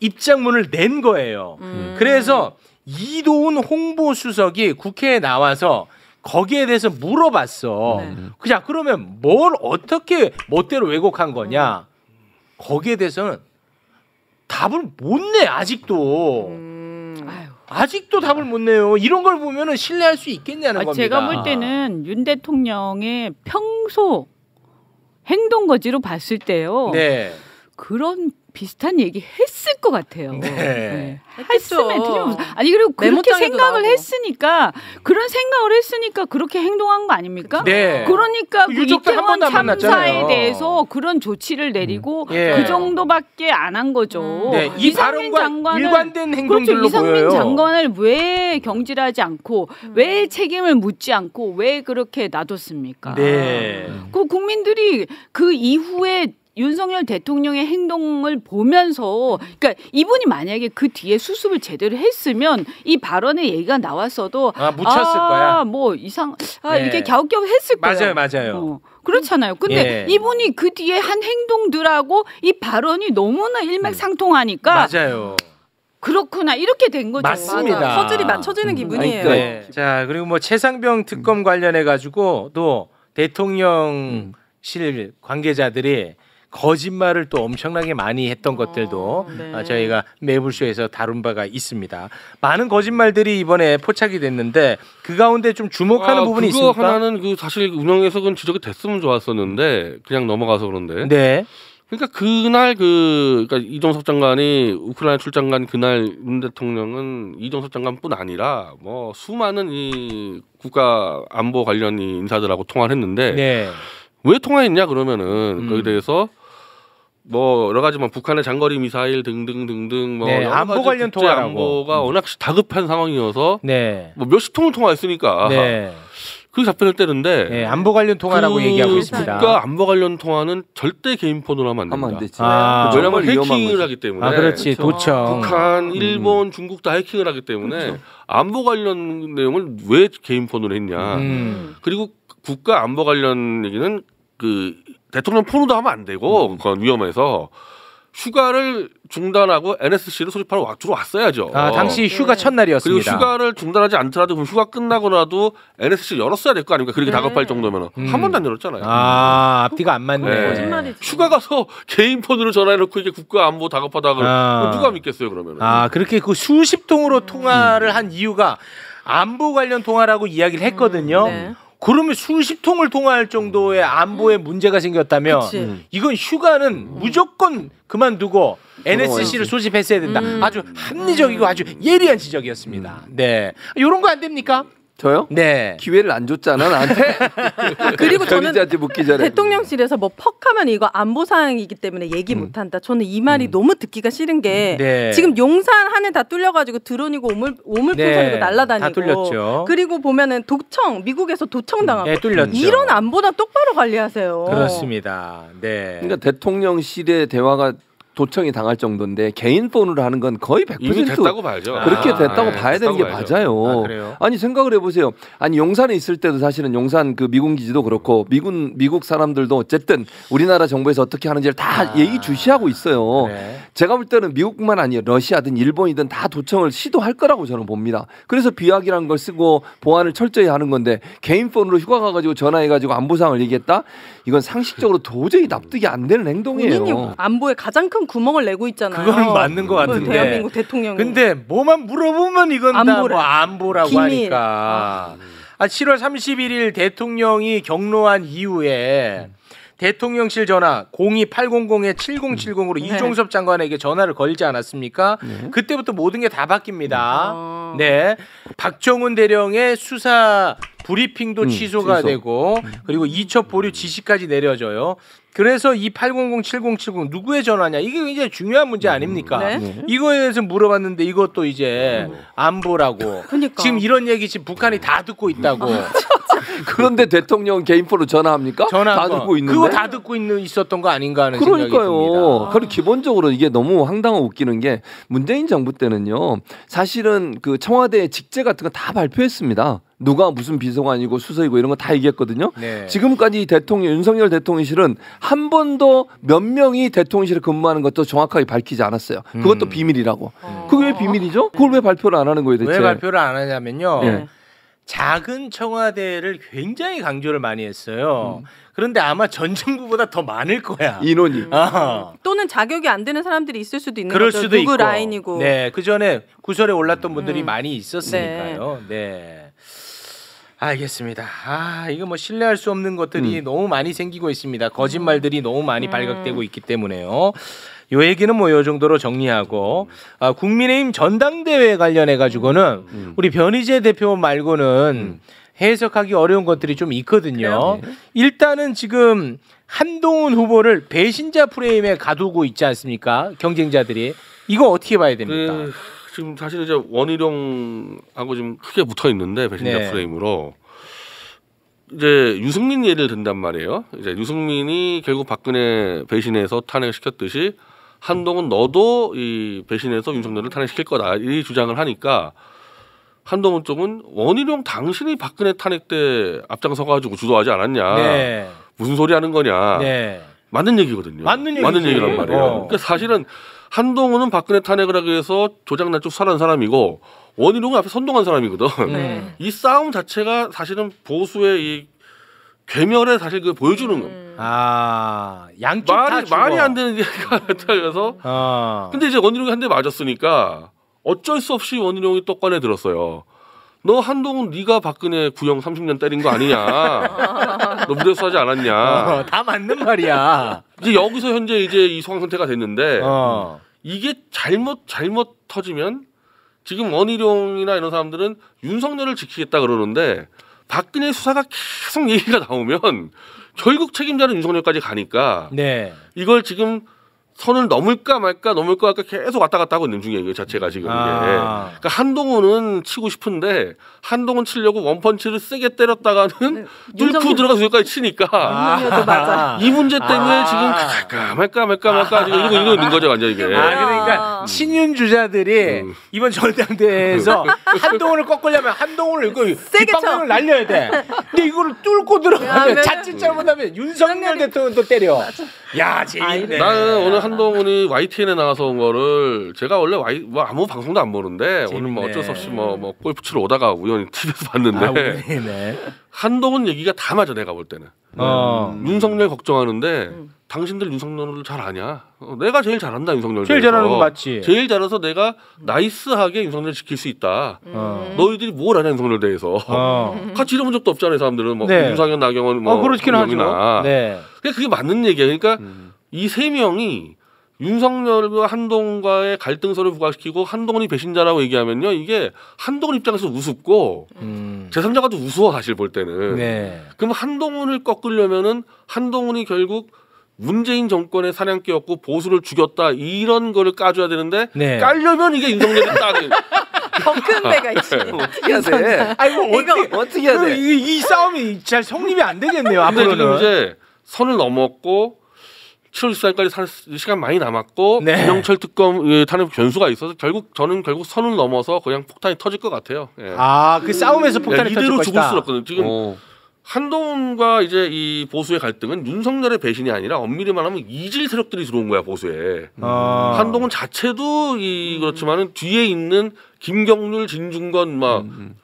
입장문을 낸 거예요. 음. 그래서 이도훈 홍보수석이 국회에 나와서 거기에 대해서 물어봤어. 네. 그자 그러면 뭘 어떻게 멋대로 왜곡한 거냐? 거기에 대해서는 답을 못 내. 아직도 음... 아직도 답을 못 내요. 이런 걸 보면은 신뢰할 수 있겠냐는 아, 겁니다. 제가 볼 때는 윤 대통령의 평소 행동 거지로 봤을 때요. 네. 그런 비슷한 얘기 했을 것 같아요. 네. 네. 했으면 틀림없어. 아니 그리고 그렇게 생각을 나오고. 했으니까 그런 생각을 했으니까 그렇게 행동한 거 아닙니까? 네. 그러니까 그 이태원 참사에 대해서 그런 조치를 내리고 음. 예. 그 정도밖에 안 한 거죠. 음. 네. 이 이상민 장관을 일관된 행동들로 그렇죠. 이상민 보여요. 장관을 왜 경질하지 않고 음. 왜 책임을 묻지 않고 왜 그렇게 놔뒀습니까? 네. 그 국민들이 그 이후에 윤석열 대통령의 행동을 보면서 그러니까 이분이 만약에 그 뒤에 수습을 제대로 했으면 이 발언의 얘기가 나왔어도 아 묻혔을 아, 거야. 뭐 이상 아 네. 이렇게 갸우갸우 했을 거예요. 맞아요, 맞아요. 어. 그렇잖아요. 근데 예. 이분이 그 뒤에 한 행동들하고 이 발언이 너무나 일맥상통하니까 맞아요. 그렇구나 이렇게 된 거죠. 맞습니다. 맞아. 퍼즐이 맞춰지는 기분이에요. 그러니까, 예. 자 그리고 뭐 채상병 특검 관련해 가지고 또 대통령실 관계자들이 거짓말을 또 엄청나게 많이 했던 것들도 어, 네. 저희가 매불쇼에서 다룬 바가 있습니다. 많은 거짓말들이 이번에 포착이 됐는데 그 가운데 좀 주목하는 아, 부분이 있습니까? 그거 하나는 그 사실 운영에서는 지적이 됐으면 좋았었는데 그냥 넘어가서 그런데. 네. 그러니까 그날 그 그러니까 이종섭 장관이 우크라이나 출장 간 그날 윤 대통령은 이종섭 장관뿐 아니라 뭐 수많은 이 국가 안보 관련 인사들하고 통화를 했는데. 네. 왜 통화했냐 그러면은 음. 거기에 대해서 뭐 여러 가지 뭐 북한의 장거리 미사일 등등 등등 뭐 네, 안보 관련 통화라고 안보가 음. 워낙 다급한 상황이어서 네. 뭐 몇십 통을 통화했으니까 네. 그 잡편을 때는데 네, 안보 관련 통화라고 그 얘기하고 있습니다. 국가 안보 관련 통화는 절대 개인 폰으로 하면 안 됩니다. 아, 왜냐하면 해킹을 하기 때문에. 아, 그렇지. 도청. 북한, 일본, 음. 중국 다 해킹을 하기 때문에 그렇죠. 안보 관련 내용을 왜 개인 폰으로 했냐. 음. 그리고 국가 안보 관련 얘기는 그 대통령 폰으로 하면 안 되고 음. 그건 위험해서 휴가를 중단하고 엔에스씨를 소집하러 와, 들어왔어야죠. 아, 당시 휴가 네. 첫날이었습니다. 그리고 휴가를 중단하지 않더라도 그럼 휴가 끝나고라도 엔에스씨를 열었어야 될 거 아닙니까? 그렇게 네. 다급할 정도면 음. 한 번도 안 열었잖아요. 아, 앞뒤가 안 맞네. 네. 거짓말이지. 휴가 가서 개인 폰으로 전화해놓고 이게 국가 안보 다급하다 그러면 아. 누가 믿겠어요 그러면. 아, 그렇게 그 수십 통으로 음. 통화를 한 이유가 안보 관련 통화라고 이야기를 했거든요. 음, 네. 그러면 수십 통을 통화할 정도의 안보에 문제가 생겼다면 그치. 이건 휴가는 음. 무조건 그만두고 엔에스씨를 소집했어야 된다. 음. 아주 합리적이고 음. 아주 예리한 지적이었습니다. 음. 네, 이런 거 안 됩니까? 저요? 네. 기회를 안 줬잖아 나한테. 그리고 저는 대통령실에서 뭐 퍽하면 이거 안보 사항이기 때문에 얘기 음. 못한다. 저는 이 말이 음. 너무 듣기가 싫은 게 네. 지금 용산 하늘 다 뚫려가지고 드론이고 오물 오물 풍선이고 네. 날아다니고. 다 뚫렸죠. 그리고 보면은 도청 미국에서 도청 당하고. 네, 뚫렸죠. 이런 안보나 똑바로 관리하세요. 그렇습니다. 네. 그러니까 대통령실의 대화가. 도청이 당할 정도인데 개인 폰으로 하는 건 거의 백 퍼센트 이미 됐다고 봐야죠. 그렇게 아, 됐다고 네, 봐야 됐다고 되는 게 봐야죠. 맞아요. 아, 그래요? 아니 생각을 해보세요. 아니 용산에 있을 때도 사실은 용산 그 미군 기지도 그렇고 미군 미국 사람들도 어쨌든 우리나라 정부에서 어떻게 하는지를 다 아, 예의주시하고 있어요. 그래. 제가 볼 때는 미국뿐만 아니라 러시아든 일본이든 다 도청을 시도할 거라고 저는 봅니다. 그래서 비약이라는 걸 쓰고 보안을 철저히 하는 건데 개인 폰으로 휴가 가가지고 전화해가지고 안보상을 얘기했다? 이건 상식적으로 도저히 납득이 안 되는 행동이에요. 본인이 안보에 가장 큰 구멍을 내고 있잖아요. 그건 맞는 것 같은데. 대한민국 대통령이. 근데 뭐만 물어보면 이건 안보래. 다 뭐 안보라고 기밀. 하니까. 아, 칠월 삼십일일 대통령이 경로한 이후에 대통령실 전화 공이 팔공공 칠공칠공으로 네. 이종섭 장관에게 전화를 걸지 않았습니까? 네. 그때부터 모든 게 다 바뀝니다. 아. 네, 박정훈 대령의 수사 브리핑도 음, 취소가 취소. 되고 그리고 이첩 보류 지시까지 내려져요. 그래서 이 팔공공 칠공칠공 누구의 전화냐, 이게 굉장히 중요한 문제 아닙니까? 음, 네? 이거에 대해서 물어봤는데 이것도 이제 안보라고. 그러니까. 지금 이런 얘기 지금 북한이 다 듣고 있다고. 아, 그런데 대통령은 개인포로 전화합니까? 전화 다 듣고 있는데. 그거 다 듣고 있는 있었던 거 아닌가 하는 그러니까요. 생각이 듭니다. 그리고 기본적으로 이게 너무 황당하고 웃기는 게 문재인 정부 때는요. 사실은 그 청와대의 직제 같은 거 다 발표했습니다. 누가 무슨 비서관이고 수석이고 이런 거 다 얘기했거든요. 네. 지금까지 대통령 윤석열 대통령실은 한 번도 몇 명이 대통령실에 근무하는 것도 정확하게 밝히지 않았어요. 그것도 음. 비밀이라고. 어. 그게 왜 비밀이죠? 그걸 왜 발표를 안 하는 거예요 대체? 왜 발표를 안 하냐면요. 네. 작은 청와대를 굉장히 강조를 많이 했어요. 음. 그런데 아마 전 정부보다 더 많을 거야. 인원이. 어. 또는 자격이 안 되는 사람들이 있을 수도 있는 그럴 거죠. 수도 누구 있고. 라인이고. 네, 그 전에 구설에 올랐던 분들이 음. 많이 있었으니까요. 네. 네. 알겠습니다. 아, 이거 뭐 신뢰할 수 없는 것들이 음. 너무 많이 생기고 있습니다. 거짓말들이 너무 많이 음. 발각되고 있기 때문에요. 요 얘기는 뭐 요 정도로 정리하고 아, 국민의힘 전당대회 관련해 가지고는 음. 우리 변희재 대표 말고는 음. 해석하기 어려운 것들이 좀 있거든요. 네. 일단은 지금 한동훈 후보를 배신자 프레임에 가두고 있지 않습니까? 경쟁자들이. 이거 어떻게 봐야 됩니까? 그, 지금 사실 이제 원희룡하고 좀 크게 붙어 있는데 배신자 네. 프레임으로. 이제 유승민 예를 든단 말이에요. 이제 유승민이 결국 박근혜 배신해서 탄핵시켰듯이 한동훈 너도 이 배신해서 윤석열을 탄핵시킬 거다 이 주장을 하니까 한동훈 쪽은 원희룡 당신이 박근혜 탄핵 때 앞장서가지고 주도하지 않았냐. 네. 무슨 소리 하는 거냐. 네. 맞는 얘기거든요. 맞는, 맞는 얘기란 말이에요. 어. 그러니까 사실은 한동훈은 박근혜 탄핵을 하기 위해서 조작난 쪽 살아난 사람이고 원희룡은 앞에 선동한 사람이거든. 네. 이 싸움 자체가 사실은 보수의 이 괴멸에 사실 그 보여주는 음. 겁니다. 아, 양쪽 말이, 다 말이 안 되는 얘기가 나타나서. 어. 근데 이제 원희룡이 한 대 맞았으니까 어쩔 수 없이 원희룡이 또 꺼내 들었어요. 너 한동훈 네가 박근혜 구형 삼십 년 때린 거 아니냐. 너 무대에서 하지 않았냐. 어, 다 맞는 말이야. 이제 여기서 현재 이제 이 소강 상태가 됐는데 어. 이게 잘못 잘못 터지면 지금 원희룡이나 이런 사람들은 윤석열을 지키겠다 그러는데 박근혜 수사가 계속 얘기가 나오면 결국 책임자는 윤석열까지 가니까 네. 이걸 지금 선을 넘을까 말까 넘을까 말까 계속 왔다 갔다 하고 있는 중이에요. 이거 자체가 지금. 아. 이게. 그러니까 한동훈은 치고 싶은데 한동훈 치려고 원펀치를 세게 때렸다가는 뚫고 들어가서 여기까지 치니까 아. 이 문제 때문에 아. 지금 갈까 말까 말까 말까 지금 이러고 있는 거죠. 완전 이게. 아, 그러니까 친윤주자들이 음. 이번 전당대회에서 한동훈을 꺾으려면 한동훈을 이거 뒷방망을 날려야 돼. 근데 이거를 뚫고 들어가면 자칫 잘못하면 윤석열 대통령도 때려. 맞아. 야, 재밌네. 나는 오늘 한동훈이 와이티엔에 나와서 온 거를 제가 원래 와이, 뭐 아무 방송도 안 보는데 재밌네. 오늘 뭐 어쩔 수 없이 뭐, 뭐 골프 치러 오다가 우연히 티비에서 봤는데 아, 우연히 한동훈 얘기가 다 맞아. 내가 볼 때는 어. 음. 윤석열 걱정하는데 음. 당신들 윤석열을 잘 아냐. 어, 내가 제일 잘한다. 윤석열 제일 대해서. 잘하는 거 맞지. 제일 잘해서 내가 나이스하게 윤석열을 지킬 수 있다. 어. 너희들이 뭘 아냐 윤석열 대해서. 어. 같이 이런 적도 없잖아요. 사람들은 뭐 네. 윤상현 나경원 뭐 어, 그렇긴 하죠. 네. 그게 맞는 얘기야. 그러니까 음. 이 세 명이 윤석열과 한동훈과의 갈등설을 부각시키고 한동훈이 배신자라고 얘기하면요 이게 한동훈 입장에서 우습고 음. 제삼자가 또 우스워 사실 볼 때는. 네. 그럼 한동훈을 꺾으려면은 한동훈이 결국 문재인 정권의 사냥개였고 보수를 죽였다 이런 거를 까줘야 되는데 네. 깔려면 이게 윤석열이 따는. 더 큰 배가 있어요. 어떻게 해야 돼? 아이고 어떻게 어떻게 해야 돼? 이, 이 싸움이 잘 성립이 안 되겠네요. 앞으로는 이제 선을 넘었고. 칠월 십사일까지 시간 많이 남았고 네. 김영철 특검 탄핵 변수가 있어서 결국 저는 결국 선을 넘어서 그냥 폭탄이 터질 것 같아요. 예. 아, 그 싸움에서 폭탄이 예, 터질 이대로 것이다. 이대로 죽을 수는 없거든요. 지금 오. 한동훈과 이제 이 보수의 갈등은 윤석열의 배신이 아니라 엄밀히 말하면 이질 세력들이 들어온 거야 보수에. 아. 한동훈 자체도 이 그렇지만은 뒤에 있는 김경률, 진중권 막 음.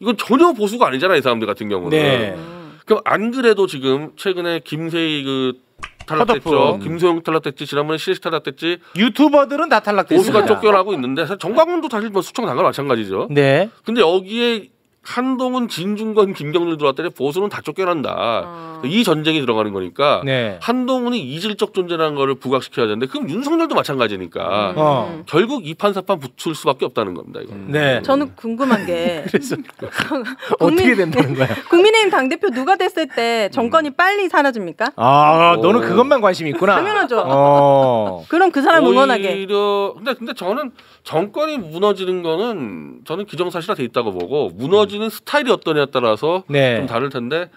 이건 전혀 보수가 아니잖아요 이 사람들 같은 경우는. 네. 그럼 안 그래도 지금 최근에 김세희 그 탈락됐죠. 음. 김소영 탈락됐지. 지난번에 시혜식 탈락됐지. 유튜버들은 다 탈락됐습니다. 보수가 쫓겨나고 있는데 정광훈도 사실 뭐 수청 당과 마찬가지죠. 네. 근데 여기에 한동훈, 진중권, 김경률 들어왔더니 보수는 다 쫓겨난다. 아. 이 전쟁이 들어가는 거니까 네. 한동훈이 이질적 존재라는 거를 부각시켜야 되는데 그럼 윤석열도 마찬가지니까 음. 어. 결국 이판사판 붙을 수밖에 없다는 겁니다. 이거. 네. 저는 궁금한 게 그래서 국민, 어떻게 된다는 거야? 국민의힘 당대표 누가 됐을 때 정권이 빨리 사라집니까? 아, 오. 너는 그것만 관심이 있구나. 당연하죠. 어. 그럼 그 사람 응원하게. 오히려 근데 근데 저는 정권이 무너지는 거는 저는 기정사실화 돼 있다고 보고 무너 지는 스타일이 어떠냐에 따라서 네. 좀 다를 텐데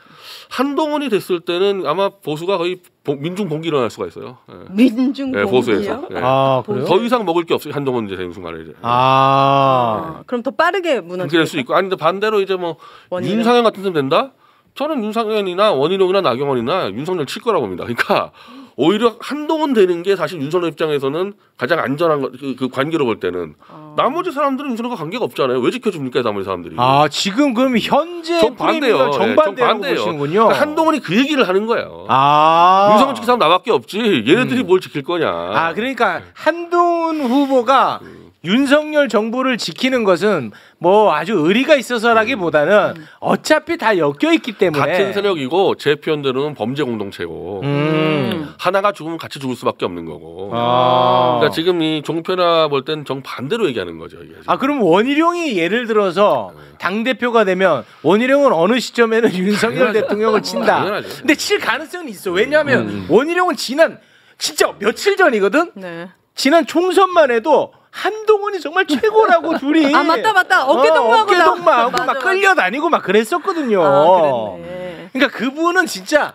한동훈이 됐을 때는 아마 보수가 거의 보, 민중 봉기 일어날 수가 있어요. 네. 민중 봉기요? 네, 보수에서. 네. 아, 그래요? 더 이상 먹을 게 없어요. 한동훈 이제 되는 순간에 이제. 아, 네. 그럼 더 빠르게 무너질. 그럴 수 있고. 아니 근데 반대로 이제 뭐 원인은? 윤상현 같은 사람 된다? 저는 윤상현이나 원희룡이나 나경원이나 윤석열 칠 거라고 봅니다. 그러니까 오히려 한동훈 되는 게 사실 윤석열 입장에서는 가장 안전한 거, 그, 그 관계로 볼 때는 어. 나머지 사람들은 윤석열과 관계가 없잖아요. 왜 지켜줍니까 나머지 사람들이? 아 지금 그럼 현재 정반대요. 정반대라고 네, 보시는군요. 그러니까 한동훈이 그 얘기를 하는 거예요. 아 윤석열 지킨 사람 나밖에 없지. 얘네들이 음. 뭘 지킬 거냐. 아 그러니까 한동훈 후보가 음. 윤석열 정부를 지키는 것은 뭐 아주 의리가 있어서라기보다는 음. 어차피 다 엮여있기 때문에 같은 세력이고 제 표현대로는 범죄 공동체고 음. 하나가 죽으면 같이 죽을 수밖에 없는 거고 아. 그러니까 지금 이 종편화 볼 땐 정반대로 얘기하는 거죠 이게 지금. 아 그럼 원희룡이 예를 들어서 당대표가 되면 원희룡은 어느 시점에는 윤석열 대통령을 친다 당연하죠. 근데 칠 가능성은 있어 왜냐하면 음. 원희룡은 지난 진짜 며칠 전이거든 네. 지난 총선만 해도 한동훈이 정말 최고라고 둘이 아 맞다 맞다 어깨동무하고 어, 어깨동무하고 막 맞아. 끌려다니고 막 그랬었거든요. 아, 그랬네. 그러니까 그분은 진짜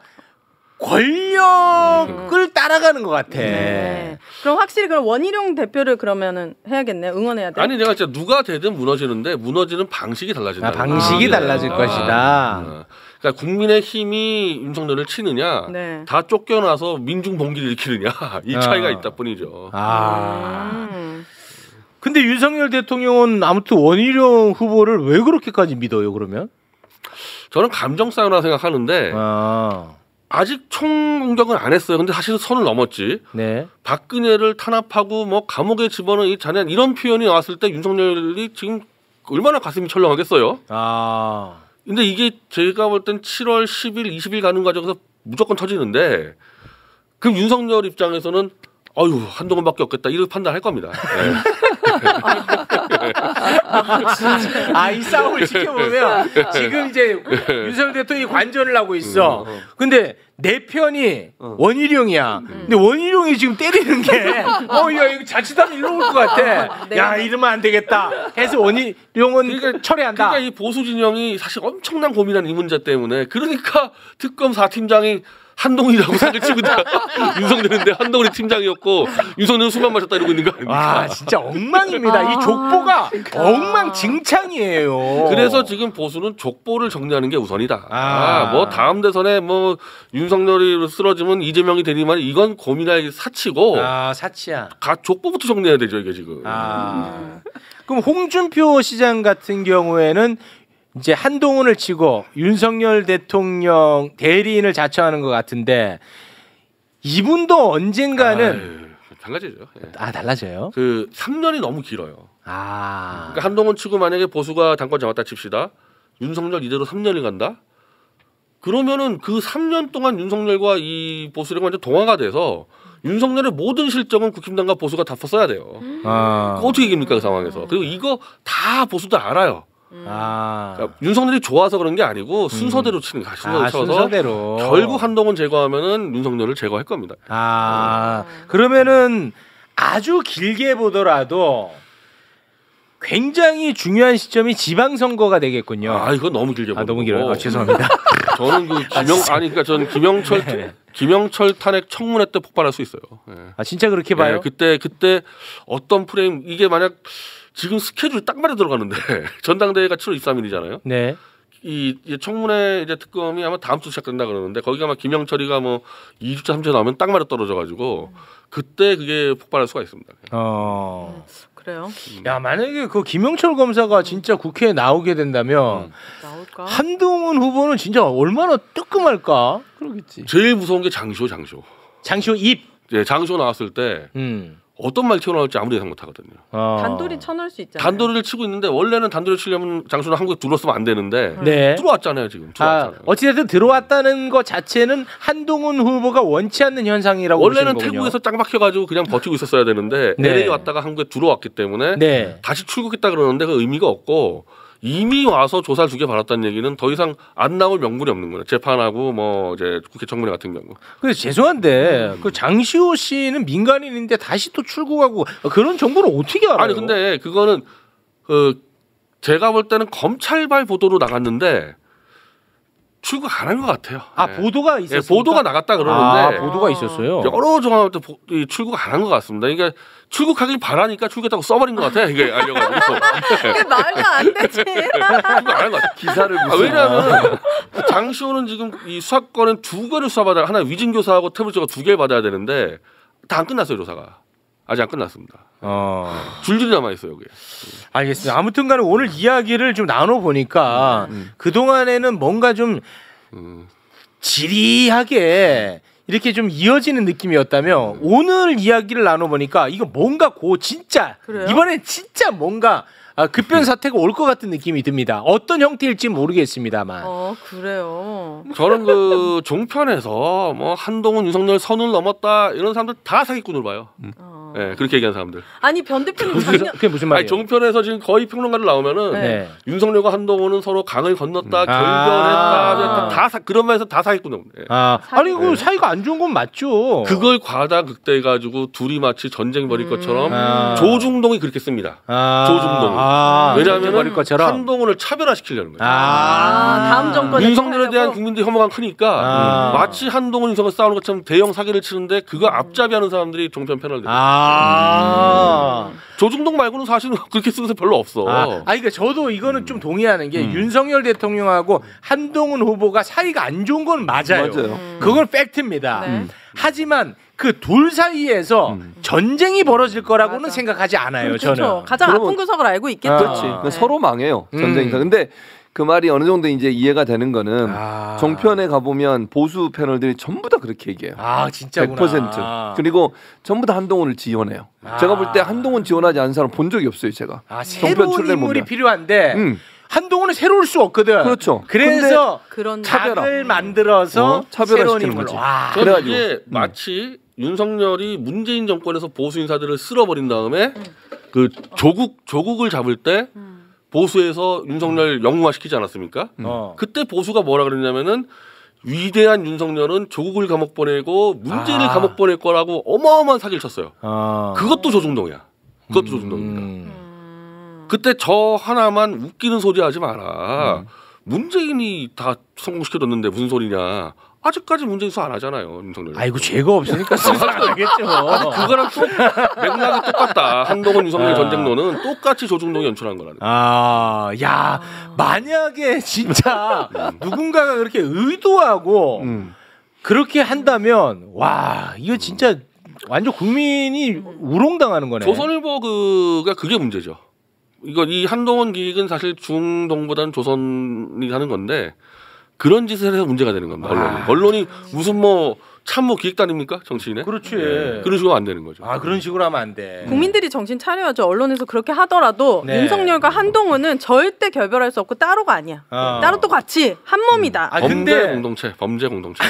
권력을 음. 따라가는 것 같아. 네. 그럼 확실히 그럼 원희룡 대표를 그러면은 해야겠네. 응원해야 돼. 아니 내가 진짜 누가 되든 무너지는데 무너지는 방식이 달라진다. 아, 방식이 아, 달라질 아, 것이다. 아, 그러니까 국민의힘이 윤석열을 치느냐, 네. 다 쫓겨나서 민중 봉기를 일으키느냐 이 아. 차이가 있다 뿐이죠. 아. 음. 근데 윤석열 대통령은 아무튼 원희룡 후보를 왜 그렇게까지 믿어요 그러면? 저는 감정 싸움이라 생각하는데 아. 아직 총 공격은 안 했어요. 근데 사실 선을 넘었지. 네. 박근혜를 탄압하고 뭐 감옥에 집어넣은 이 잔인 이런 표현이 나왔을 때 윤석열이 지금 얼마나 가슴이 철렁하겠어요. 아. 근데 이게 제가 볼 땐 칠월 십일, 이십일 가는 과정에서 무조건 터지는데 그럼 윤석열 입장에서는 아유 한동훈밖에 없겠다 이런 판단할 겁니다. 네. 아, 이 싸움을 지켜보면 지금 이제 윤석열 대통령이 관전을 하고 있어. 근데 내 편이 원희룡이야. 근데 원희룡이 지금 때리는 게 어, 야 이거 자칫하면 일로 올 것 같아. 야 이러면 안 되겠다. 해서 원희룡은 그러니까, 철회한다. 그러니까 이 보수 진영이 사실 엄청난 고민한 이 문제 때문에 그러니까 특검 사팀장이 한동훈이라고 사기를 치고 윤석열인데 한동훈이 팀장이었고 윤석열은 술만 마셨다 이러고 있는 거 아닙니까? 와 진짜 엉망입니다. 아, 이 족보가 그러니까. 엉망진창이에요. 그래서 지금 보수는 족보를 정리하는 게 우선이다. 아, 아 뭐 다음 대선에 뭐 윤석열이 쓰러지면 이재명이 되니만 이건 고민할 사치고 아 사치야. 각 족보부터 정리해야 되죠 이게 지금. 아 그럼 홍준표 시장 같은 경우에는 이제 한동훈을 치고 윤석열 대통령 대리인을 자처하는 것 같은데 이분도 언젠가는 아유, 달라지죠. 예. 아 달라져요? 그 삼 년이 너무 길어요. 아 그러니까 한동훈 치고 만약에 보수가 당권 잡았다 칩시다. 윤석열 이대로 삼 년이 간다. 그러면은 그 삼 년 동안 윤석열과 이 보수가 완전 동화가 돼서 윤석열의 모든 실정은 국힘당과 보수가 다 퍼써야 돼요. 아 어떻게 이깁니까 그 상황에서? 그리고 이거 다 보수도 알아요. 음. 아. 그러니까 윤석열이 좋아서 그런 게 아니고 순서대로 음. 치는 거 순서대로 아, 쳐서 순서대로. 결국 한동훈 제거하면은 윤석열을 제거할 겁니다. 아, 음. 그러면은 아주 길게 보더라도 굉장히 중요한 시점이 지방선거가 되겠군요. 아 이거 너무 길게 보고. 아, 너무 길어요. 아, 죄송합니다. 저는 그 김영 아, 아니 그러니까 저는 김영철 네. 김영철 탄핵 청문회 때 폭발할 수 있어요. 네. 아 진짜 그렇게 봐요? 네, 그때 그때 어떤 프레임 이게 만약 지금 스케줄이 딱 맞아 들어가는데 전당대회가 칠월 이십삼일이잖아요. 네. 이 청문회 이제 특검이 아마 다음 주 시작된다 그러는데 거기가 막 김영철이가 뭐 이 주차 삼 주차 나오면 딱 맞아 떨어져가지고 그때 그게 폭발할 수가 있습니다. 어. 음, 그래요? 야 만약에 그 김영철 검사가 진짜 국회에 나오게 된다면 음. 한동훈 후보는 진짜 얼마나 뜨끔할까? 그러겠지. 제일 무서운 게 장시호 장시호. 장시호 입. 예, 장시호 나왔을 때. 음. 어떤 말이 튀어나올지 아무도 예상 못하거든요. 아. 단돌이 쳐놓을 수 있잖아요. 단돌이를 치고 있는데 원래는 단돌이 치려면 장수는 한국에 둘러쓰면 안 되는데 네. 들어왔잖아요. 지금 들어왔잖아요. 아, 어찌됐든 들어왔다는 것 자체는 한동훈 후보가 원치 않는 현상이라고 원래는 태국에서 짱 박혀가지고 그냥 버티고 있었어야 되는데 네. 엘에이 왔다가 한국에 들어왔기 때문에 네. 다시 출국했다 그러는데 그 의미가 없고 이미 와서 조사를 주게 받았다는 얘기는 더 이상 안 나올 명분이 없는 거예요. 재판하고 뭐 이제 국회 청문회 같은 경우. 근데 죄송한데 음. 그 장시호 씨는 민간인인데 다시 또 출국하고 그런 정보를 어떻게 알아요? 아니 근데 그거는 그 제가 볼 때는 검찰발 보도로 나갔는데 출국 안 한 것 같아요. 아 네. 보도가 있었어요. 네, 보도가 나갔다 그러는데 아, 보도가 있었어요. 여러 정황한테 출국 안 한 것 같습니다. 그러니까 출국하길 바라니까 출국했다고 써버린 것 같아. 이게 알려가지고. 근데 말도 안 되지. 출국 안 한 것 같아. 기사를 무슨. 아, 왜냐하면 장시호는 지금 이 수사권은 두 개를 수사받아 하나 위증 교사하고 태블릿 교사 두 개를 받아야 되는데 다 안 끝났어요 조사가. 아직 안 끝났습니다. 어... 줄줄이 남아있어요 여기. 알겠습니다. 아무튼간에 오늘 이야기를 좀 나눠보니까 음. 그동안에는 뭔가 좀 음. 지리하게 이렇게 좀 이어지는 느낌이었다며 음. 오늘 이야기를 나눠보니까 이거 뭔가 고 진짜 그래요? 이번엔 진짜 뭔가 아, 급변 사태가 올 것 같은 느낌이 듭니다. 어떤 형태일지 모르겠습니다만. 어 그래요. 저는 그 종편에서 뭐 한동훈, 윤석열 선을 넘었다 이런 사람들 다 사기꾼으로 봐요. 음. 어. 네, 그렇게 얘기한 사람들. 아니 변 대표는 무슨 그게 무슨 말이에요? 아니, 종편에서 지금 거의 평론가들 나오면은 네. 네. 윤석열과 한동훈은 서로 강을 건넜다, 음. 결별했다, 아. 다 사, 그런 면에서 다 사기꾼으로. 네. 아 사기. 아니 그 사이가 안 좋은 건 맞죠. 그걸 과다 극대해가지고 둘이 마치 전쟁 벌일 음. 것처럼 아. 조중동이 그렇게 씁니다. 아. 조중동. 아. 아, 왜냐하면 한동훈을 차별화시키려는 거예요. 아, 다음 정권에 윤석열에 대한 국민들의 혐오가 크니까 아. 마치 한동훈 윤석열 싸우는 것처럼 대형 사기를 치는데 그거 앞잡이하는 사람들이 종편 패널들. 아, 음. 조중동 말고는 사실은 그렇게 쓰는 사람 별로 없어. 아, 아니, 그러니까 저도 이거는 음. 좀 동의하는 게 음. 윤석열 대통령하고 한동훈 후보가 사이가 안 좋은 건 맞아요. 맞아요. 음. 그건 팩트입니다. 네. 음. 하지만 그 둘 사이에서 음. 전쟁이 벌어질 거라고는 맞아. 생각하지 않아요. 그렇죠. 저는 가장 아픈 구석을 알고 있겠죠. 그렇지. 네. 서로 망해요. 전쟁이. 음. 근데 그 말이 어느 정도 이제 이해가 되는 거는 아. 종편에 가보면 보수 패널들이 전부 다 그렇게 얘기해요. 아 진짜구나. 백 퍼센트. 그리고 전부 다 한동훈을 지원해요. 아. 제가 볼 때 한동훈 지원하지 않은 사람 본 적이 없어요. 제가. 아, 새로운 인물이 필요한데. 음. 한동훈은 새로울 수 없거든. 그렇죠. 그래서 그런 차별을 만들어서 어? 차별화시키는 거지. 그래가지고 이게 음. 마치 윤석열이 문재인 정권에서 보수 인사들을 쓸어버린 다음에 음. 그 조국 조국을 잡을 때 음. 보수에서 윤석열 영웅화시키지 않았습니까? 음. 어. 그때 보수가 뭐라 그랬냐면은. 위대한 윤석열은 조국을 감옥 보내고 문재인을 아. 감옥 보낼 거라고 어마어마한 사기를 쳤어요. 아. 그것도 조중동이야. 그것도 음. 조중동입니다. 음. 그때 저 하나만 웃기는 소리 하지 마라. 음. 문재인이 다 성공시켜줬는데 무슨 소리냐. 아직까지 문재인 수사 안 하잖아요. 윤석열. 아이고 죄가 없으니까 수사 안 하겠죠. 그거랑 또 맥락이 똑같다. 한동훈 윤석열 아. 전쟁론은 똑같이 조중동이 연출한 거라는. 아, 야 아. 만약에 진짜 누군가가 그렇게 의도하고 음. 그렇게 한다면 와 이거 진짜 완전 국민이 우롱당하는 거네. 조선일보 그가 그게 문제죠. 이거 이 한동훈 기획은 사실 중동보다는 조선이 하는 건데. 그런 짓을 해서 문제가 되는 겁니다. 아, 언론이. 언론이 무슨 뭐 참모 기획단입니까? 정치인의? 그렇지. 네. 그런 식으로 하면 안 되는 거죠. 아 그런 식으로 하면 안 돼. 국민들이 정신 차려야죠. 언론에서 그렇게 하더라도 네. 윤석열과 한동훈은 절대 결별할 수 없고 따로가 아니야. 어. 따로 또 같이 한 몸이다. 음. 아, 근데... 범죄 공동체. 범죄 공동체.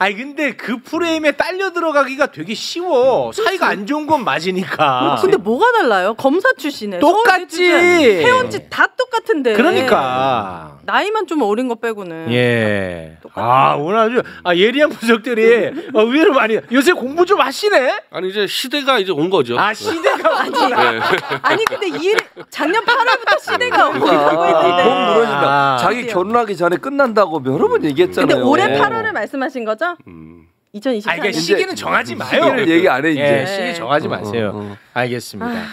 아니 근데 그 프레임에 딸려 들어가기가 되게 쉬워. 사이가 안 좋은 건 맞으니까. 어, 근데 뭐가 달라요? 검사 출신에 똑같지. 회원지 다 똑같은데. 그러니까 나이만 좀 어린 거 빼고는. 예. 아 오늘 아주 아, 예리한 분석들이 어, 의외로 많이. 요새 공부 좀 하시네. 아니 이제 시대가 이제 온 거죠. 아 시대가 온 거죠. 아니, 네. 아니 근데 이 일 작년 팔월부터 시대가 온 거라고 했는데. 몸 무너진다. 자기 결혼하기 전에 끝난다고 여러 번 얘기했잖아요. 근데 올해 네. 팔월을 말씀하신 거죠? 음. 이천이십사 년. 아, 그러니까 시기는 정하지 마요. 시기를 얘기 안 해 이제. 예, 시기 정하지 마세요. 어, 어, 어. 알겠습니다. 아.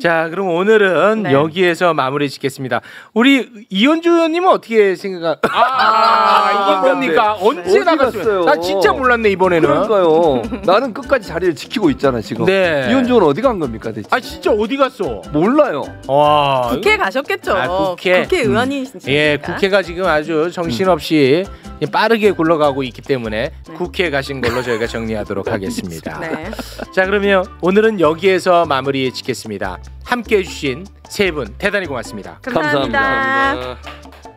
자, 그럼 오늘은 네. 여기에서 마무리 짓겠습니다. 우리 이현주 의원님은 어떻게 생각하? 아, 아, 아 이건 뭡니까? 네. 언제 나갔어요? 나 진짜 몰랐네 이번에는. 그러니까요. 나는 끝까지 자리를 지키고 있잖아 지금. 네. 이현주 의원 어디 간 겁니까 대체? 아 진짜 어디 갔어? 몰라요. 와. 국회 가셨겠죠. 아, 국회. 국회 의원이신지. 음. 예, 국회가 지금 아주 정신없이. 음. 빠르게 굴러가고 있기 때문에 네. 국회에 가신 걸로 저희가 정리하도록 하겠습니다. 네. 자, 그러면 오늘은 여기에서 마무리 짓겠습니다. 함께해 주신 세 분 대단히 고맙습니다. 감사합니다. 감사합니다. 감사합니다.